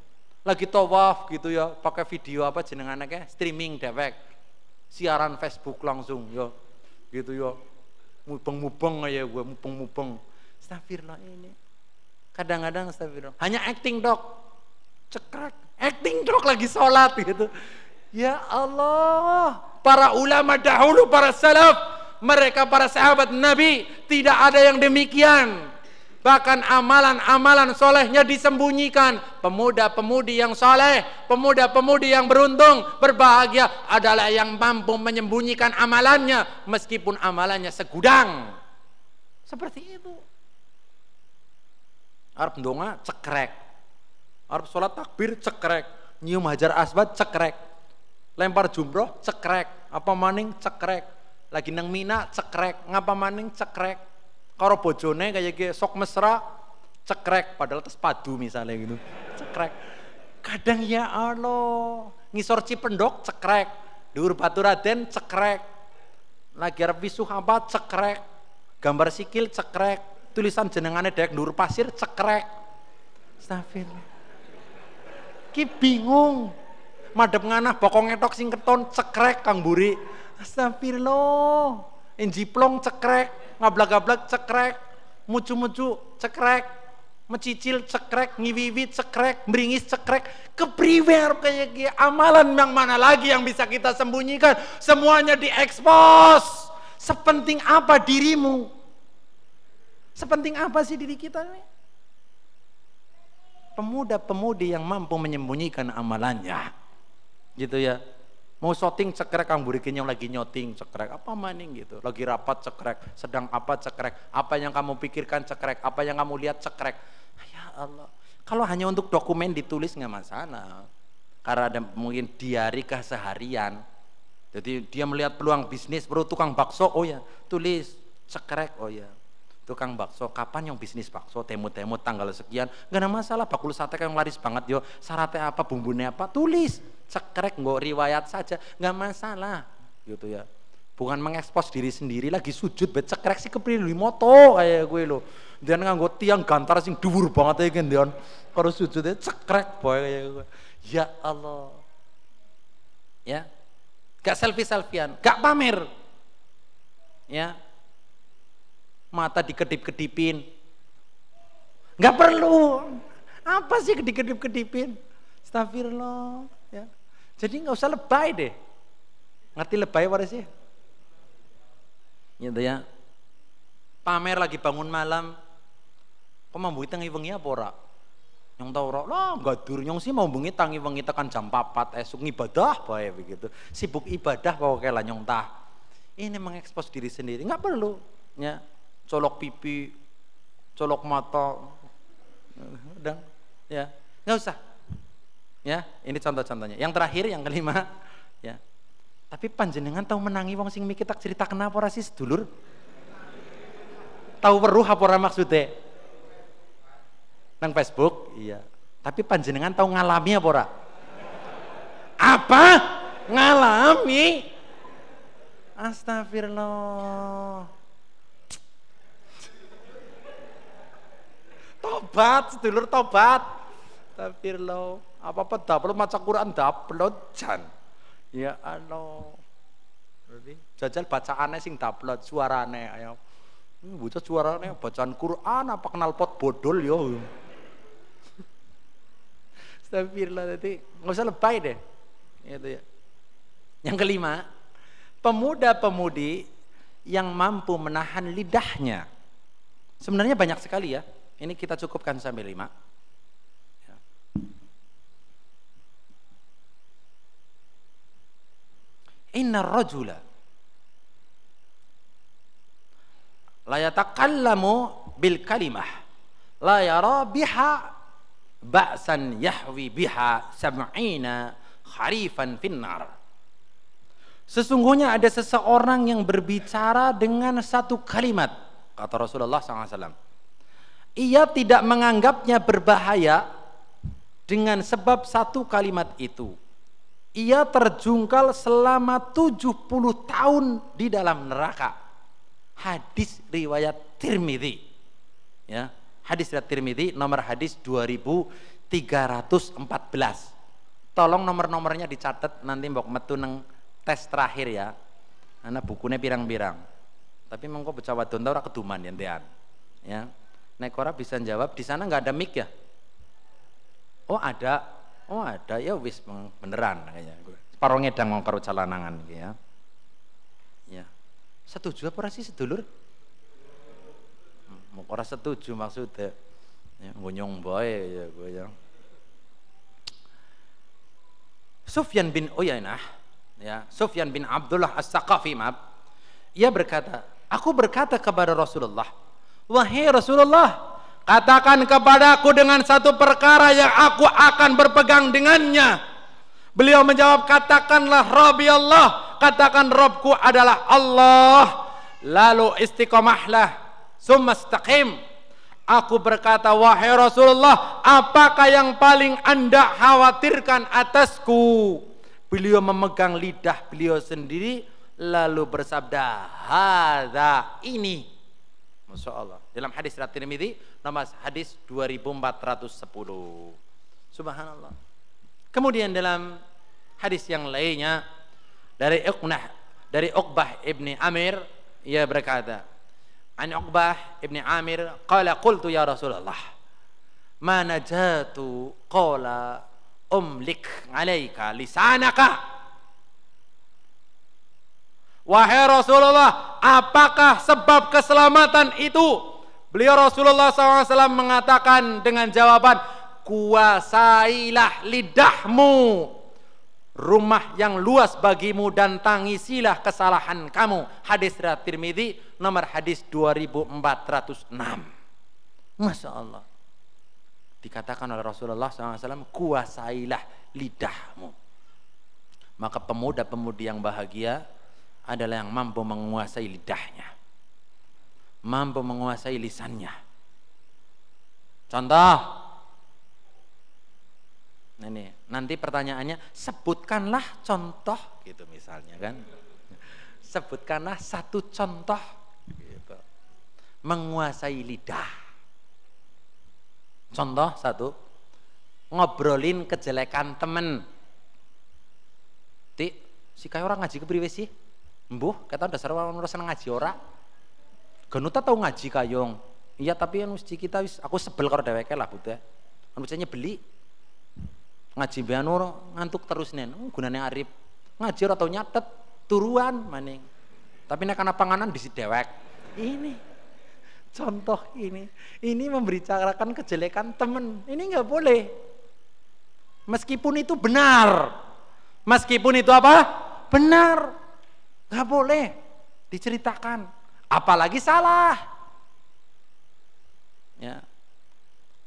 Lagi tawaf gitu ya, pakai video apa jenengan anaknya, streaming dewek, siaran Facebook langsung ya, gitu ya, mubeng-mubeng ya gue, mubeng-mubeng. Astagfirullah ini, kadang-kadang astagfirullah, hanya acting dok, cekrek, acting dok lagi sholat gitu. Ya Allah, para ulama dahulu, para salaf, mereka para sahabat Nabi, tidak ada yang demikian. Bahkan amalan-amalan solehnya disembunyikan. Pemuda-pemudi yang soleh, pemuda-pemudi yang beruntung, berbahagia adalah yang mampu menyembunyikan amalannya meskipun amalannya segudang. Seperti itu. Arab ndonga cekrek, Arab sholat takbir cekrek, nyium hajar aswad cekrek, lempar jumroh cekrek, apa maning cekrek, lagi nang Mina cekrek, ngapa maning cekrek. Karo bojone kayak gitu, sok mesra cekrek, padahal tes padu misalnya gitu cekrek. Kadang ya Allah ngisor Cipendok cekrek, dhuwur Baturaden cekrek, lagi arep wisuh apa cekrek, gambar sikil cekrek, tulisan jenengane dek dhuwur pasir cekrek. Astagfirullah, ki bingung madhep nganah bokong etok sing keton cekrek Kang Buri. Astagfirullah, enjiplong cekrek, ngablak-gablak cekrek, mucu-mucu cekrek, mecicil cekrek, ngiwiwi cekrek, meringis cekrek, kepriwer kayak gini. Amalan yang mana lagi yang bisa kita sembunyikan? Semuanya diekspos. Sepenting apa dirimu? Sepenting apa sih diri kita ini? Pemuda-pemudi yang mampu menyembunyikan amalannya, gitu ya. Mau syuting cekrek, Kang Buri yang lagi nyoting cekrek, apa maning gitu, lagi rapat cekrek, sedang apa cekrek, apa yang kamu pikirkan cekrek, apa yang kamu lihat cekrek. Ya Allah, kalau hanya untuk dokumen ditulis nggak masalah, karena ada mungkin diari keseharian. Jadi dia melihat peluang bisnis, bro tukang bakso, oh ya tulis cekrek, oh ya tukang bakso, kapan yang bisnis bakso, temu-temu tanggal sekian, nggak ada masalah. Bakul sate yang laris banget yo, syaratnya apa, bumbunya apa, tulis cekrek, nggak riwayat saja, nggak masalah gitu ya. Bukan mengekspos diri sendiri, lagi sujud becekrek sih kepriwe moto kayak gue lo. Dan nganggo tiang gantar sing dhuwur banget iki ndeon karo sujudnya cekrek boy kayak gue. Ya Allah. Ya. Gak selfie-selfian, gak pamer. Ya. mata dikedip-kedipin. Nggak perlu. Apa sih kedip-kedip-kedipin? Astagfirullah. Ya. Jadi nggak usah lebay deh. Ngerti lebay apa sih? Gitu ya. Pamer lagi bangun malam. Kok mambu tangi wengi apa ora? Nyong tau ora? Lah, gadur nyong sih mambu tangi wengi tekan jam papat esuk ngibadah bae begitu. Sibuk ibadah pokoke lah nyong tah. Ini mengekspos diri sendiri, nggak perlu. Ya. Colok pipi, colok mata. Dan ya, nggak usah. Ya, ini contoh-contohnya. Yang terakhir yang kelima, ya. Tapi panjenengan tahu menangi wong sing mikir tak cerita kenapa ora sih sedulur? Tahu weruh apa ora maksude? Nang Facebook, iya. Tapi panjenengan tahu ngalami apa ora? Apa? Ngalami? Astagfirullah. Tobat, sedulur tobat. Astagfirullah. Apa-apa daplot maca Quran daplot jan. Ya Allah, jajal bacaannya sing daplot suarane ayo, bocah suarane bacaan Quran apa knalpot bodol yo. Astagfirullah, tadi nggak usah lebay deh. Itu ya. Yang kelima, pemuda-pemudi yang mampu menahan lidahnya. Sebenarnya banyak sekali ya. Ini kita cukupkan sampai lima. Inna rajula la yatakallamu bil kalimah la yara biha ba'san yahwi biha sab'ina kharifan finnar. Sesungguhnya ada seseorang yang berbicara dengan satu kalimat, kata Rasulullah shallallahu alaihi wasallam, ia tidak menganggapnya berbahaya dengan sebab satu kalimat itu. Ia terjungkal selama tujuh puluh tahun di dalam neraka. Hadis riwayat Tirmidzi. Ya, hadis riwayat Tirmidzi nomor hadis dua ribu tiga ratus empat belas. Tolong nomor-nomornya dicatat nanti mbok metu nang tes terakhir ya. Ana bukunya pirang-pirang. Tapi mengko bocah wadon ta ora keduman yentean. Ya. Nek ora bisa jawab, di sana nggak ada mic ya? Oh, ada. Oh ada, ya wis beneran kayaknya. Separo ngedang mau karo calanangan gitu ya. Ya. Setuju apa ora sih sedulur? Mau ora setuju maksudnya. Ya ngonyong bae ya gue ya. Sufyan bin Uyainah, ya, Sufyan bin Abdullah As-Saqafi maaf. Ia berkata, aku berkata kepada Rasulullah, "Wahai Rasulullah, katakan kepadaku dengan satu perkara yang aku akan berpegang dengannya." Beliau menjawab, katakanlah Rabbi Allah, katakan Rabbku adalah Allah, lalu istiqomahlah, summa istaqim. Aku berkata, wahai Rasulullah, apakah yang paling Anda khawatirkan atasku? Beliau memegang lidah beliau sendiri, lalu bersabda, hadza, ini. Masya Allah. Dalam hadis riwayat Tirmidzi nomor hadis dua ribu empat ratus sepuluh. Subhanallah. Kemudian dalam hadis yang lainnya dari Uqnah dari Uqbah ibni Amir, ia berkata, an Uqbah ibni Amir qala qultu ya Rasulullah ma najatu qala umlik alaika lisanaka. Wahai Rasulullah, apakah sebab keselamatan itu? Beliau Rasulullah shallallahu alaihi wasallam mengatakan dengan jawaban, kuasailah lidahmu, rumah yang luas bagimu, dan tangisilah kesalahan kamu. Hadis riwayat Tirmidzi nomor hadis dua ribu empat ratus enam. Masya Allah. Dikatakan oleh Rasulullah shallallahu alaihi wasallam, kuasailah lidahmu. Maka pemuda-pemudi yang bahagia adalah yang mampu menguasai lidahnya, mampu menguasai lisannya. Contoh, ini nanti pertanyaannya, sebutkanlah contoh, gitu misalnya kan, sebutkanlah satu contoh, gitu, menguasai lidah. Contoh satu, ngobrolin kejelekan temen. Ti, si kayak orang ngaji kepriwe sih? Mbuh, kata dasar orang-orang ngaji ora. Genuta tahu ngaji kayong. Iya tapi yang mesti kita wis aku sebel karo dheweke lah Budha. Anu jane beli ngaji bianur ngantuk terus nen. Gunane arif. Ngaji ora tau nyatet turuan maning. Tapi nek ana panganan bisi dhewek. Ini contoh ini. Ini memberitakan kejelekan temen. Ini enggak boleh. Meskipun itu benar. Meskipun itu apa? Benar. Enggak boleh diceritakan. Apalagi salah. Ya.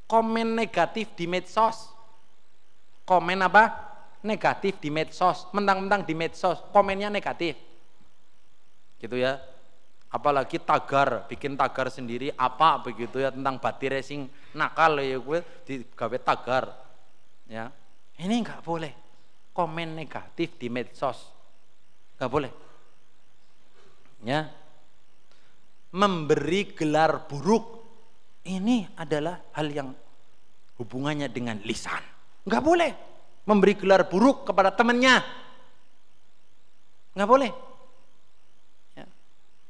Komen negatif di medsos, komen apa? Negatif di medsos, mentang-mentang di medsos komennya negatif gitu ya, apalagi tagar, bikin tagar sendiri apa begitu ya, tentang bati racing nakal ya gue digawe tagar ya, ini nggak boleh. Komen negatif di medsos nggak boleh ya. Memberi gelar buruk ini adalah hal yang hubungannya dengan lisan. Nggak boleh memberi gelar buruk kepada temannya. Nggak boleh. Ya.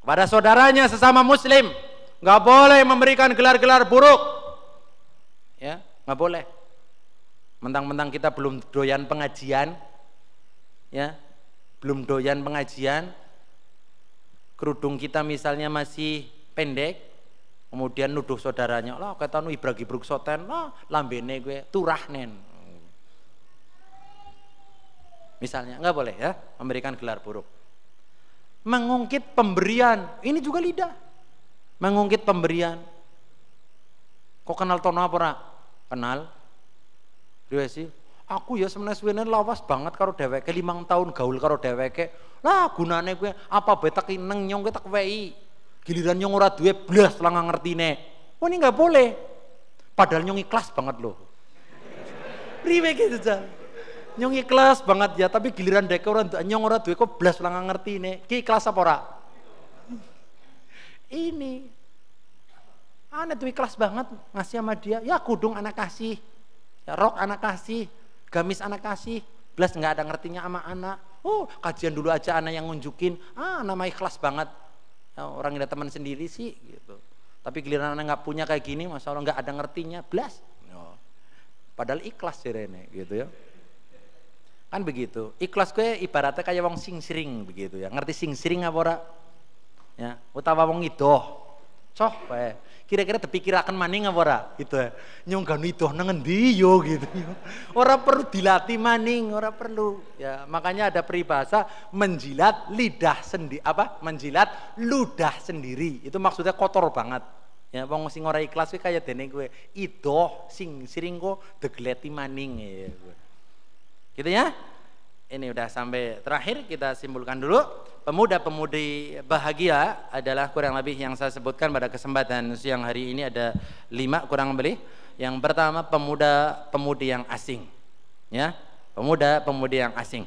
Kepada saudaranya sesama muslim, nggak boleh memberikan gelar-gelar buruk. Ya, nggak boleh. Mentang-mentang kita belum doyan pengajian, ya, belum doyan pengajian. Kerudung kita misalnya masih pendek. Kemudian nuduh saudaranya, lah kata nu ibrag-ibrug soten, lah lambene gue turahnen. Misalnya, nggak boleh ya memberikan gelar buruk. Mengungkit pemberian, ini juga lidah. Mengungkit pemberian. Kok kenal tono apa ora? Kenal. Riwesi, aku ya sebenarnya suwene lawas banget karo dheweke, limang tahun gaul karo dheweke. Lah gunane gue apa betek neng nyong tak wei. Giliran nyong ora duwe blas lah nggak ngertine. Oh ini nggak boleh. Padahal nyong ikhlas banget loh. Priwe gitu aja. Nyong ikhlas banget ya, tapi giliran deke ora nyong ora duwe kok blas lah nggak ngertine. Ki ikhlas apa ora? Ini. Ana tuh ikhlas banget ngasih sama dia. Ya kudung anak kasih. Ya rok anak kasih, gamis anak kasih. Blas nggak ada ngertinya sama anak. Oh, kajian dulu aja anak yang ngunjukin. Ah, nama ikhlas banget. Orang ada teman sendiri sih gitu, tapi giliran anak nggak punya kayak gini, masa orang nggak ada ngertinya blas, padahal ikhlas sih Rene gitu ya, kan begitu. Ikhlas gue ibaratnya kayak wong sing-sring begitu ya, ngerti sing-sring apa ora? Ya, utawa wong idoh, coh, kira-kira dipikirakan maning apa ora? Gitu ya, nyongganu idoh nengendi yo gitu, ora perlu dilatih maning, ora perlu ya, makanya ada peribahasa menjilat lidah sendiri, apa? Menjilat ludah sendiri, itu maksudnya kotor banget. Ya, wong sing ora ikhlas kuwi kaya dene gue idoh sing sering kok degleti maning ya, gitu ya. Ini udah sampai terakhir, kita simpulkan dulu. Pemuda-pemudi bahagia adalah kurang lebih yang saya sebutkan pada kesempatan siang hari ini, ada lima kurang lebih. Yang pertama pemuda-pemudi yang asing, ya, pemuda-pemudi yang asing,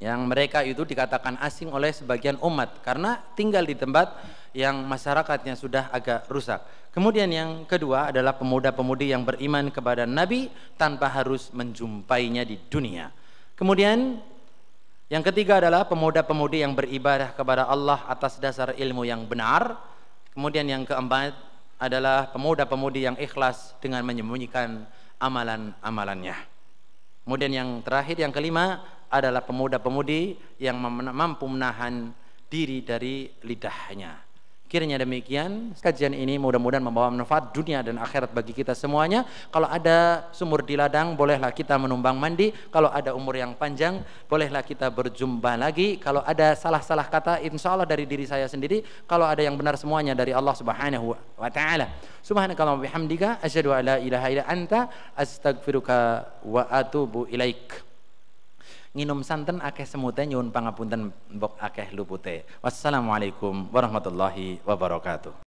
yang mereka itu dikatakan asing oleh sebagian umat karena tinggal di tempat yang masyarakatnya sudah agak rusak. Kemudian yang kedua adalah pemuda-pemudi yang beriman kepada Nabi tanpa harus menjumpainya di dunia. Kemudian yang ketiga adalah pemuda-pemudi yang beribadah kepada Allah atas dasar ilmu yang benar. Kemudian yang keempat adalah pemuda-pemudi yang ikhlas dengan menyembunyikan amalan-amalannya. Kemudian yang terakhir, yang kelima adalah pemuda-pemudi yang mampu menahan diri dari lidahnya. Kiranya demikian, kajian ini mudah-mudahan membawa manfaat dunia dan akhirat bagi kita semuanya. Kalau ada sumur di ladang, bolehlah kita menumbang mandi. Kalau ada umur yang panjang, bolehlah kita berjumpa lagi. Kalau ada salah-salah kata, insya Allah dari diri saya sendiri. Kalau ada yang benar semuanya dari Allah Subhanahu wa Ta'ala. Subhanakallahumma bihamdika, asyhadu an la ilaha illa anta, astaghfiruka wa atubu ilaik. Nginum santen akeh semute, nyuwun pangapunten mbok akeh lupute. Wassalamualaikum warahmatullahi wabarakatuh.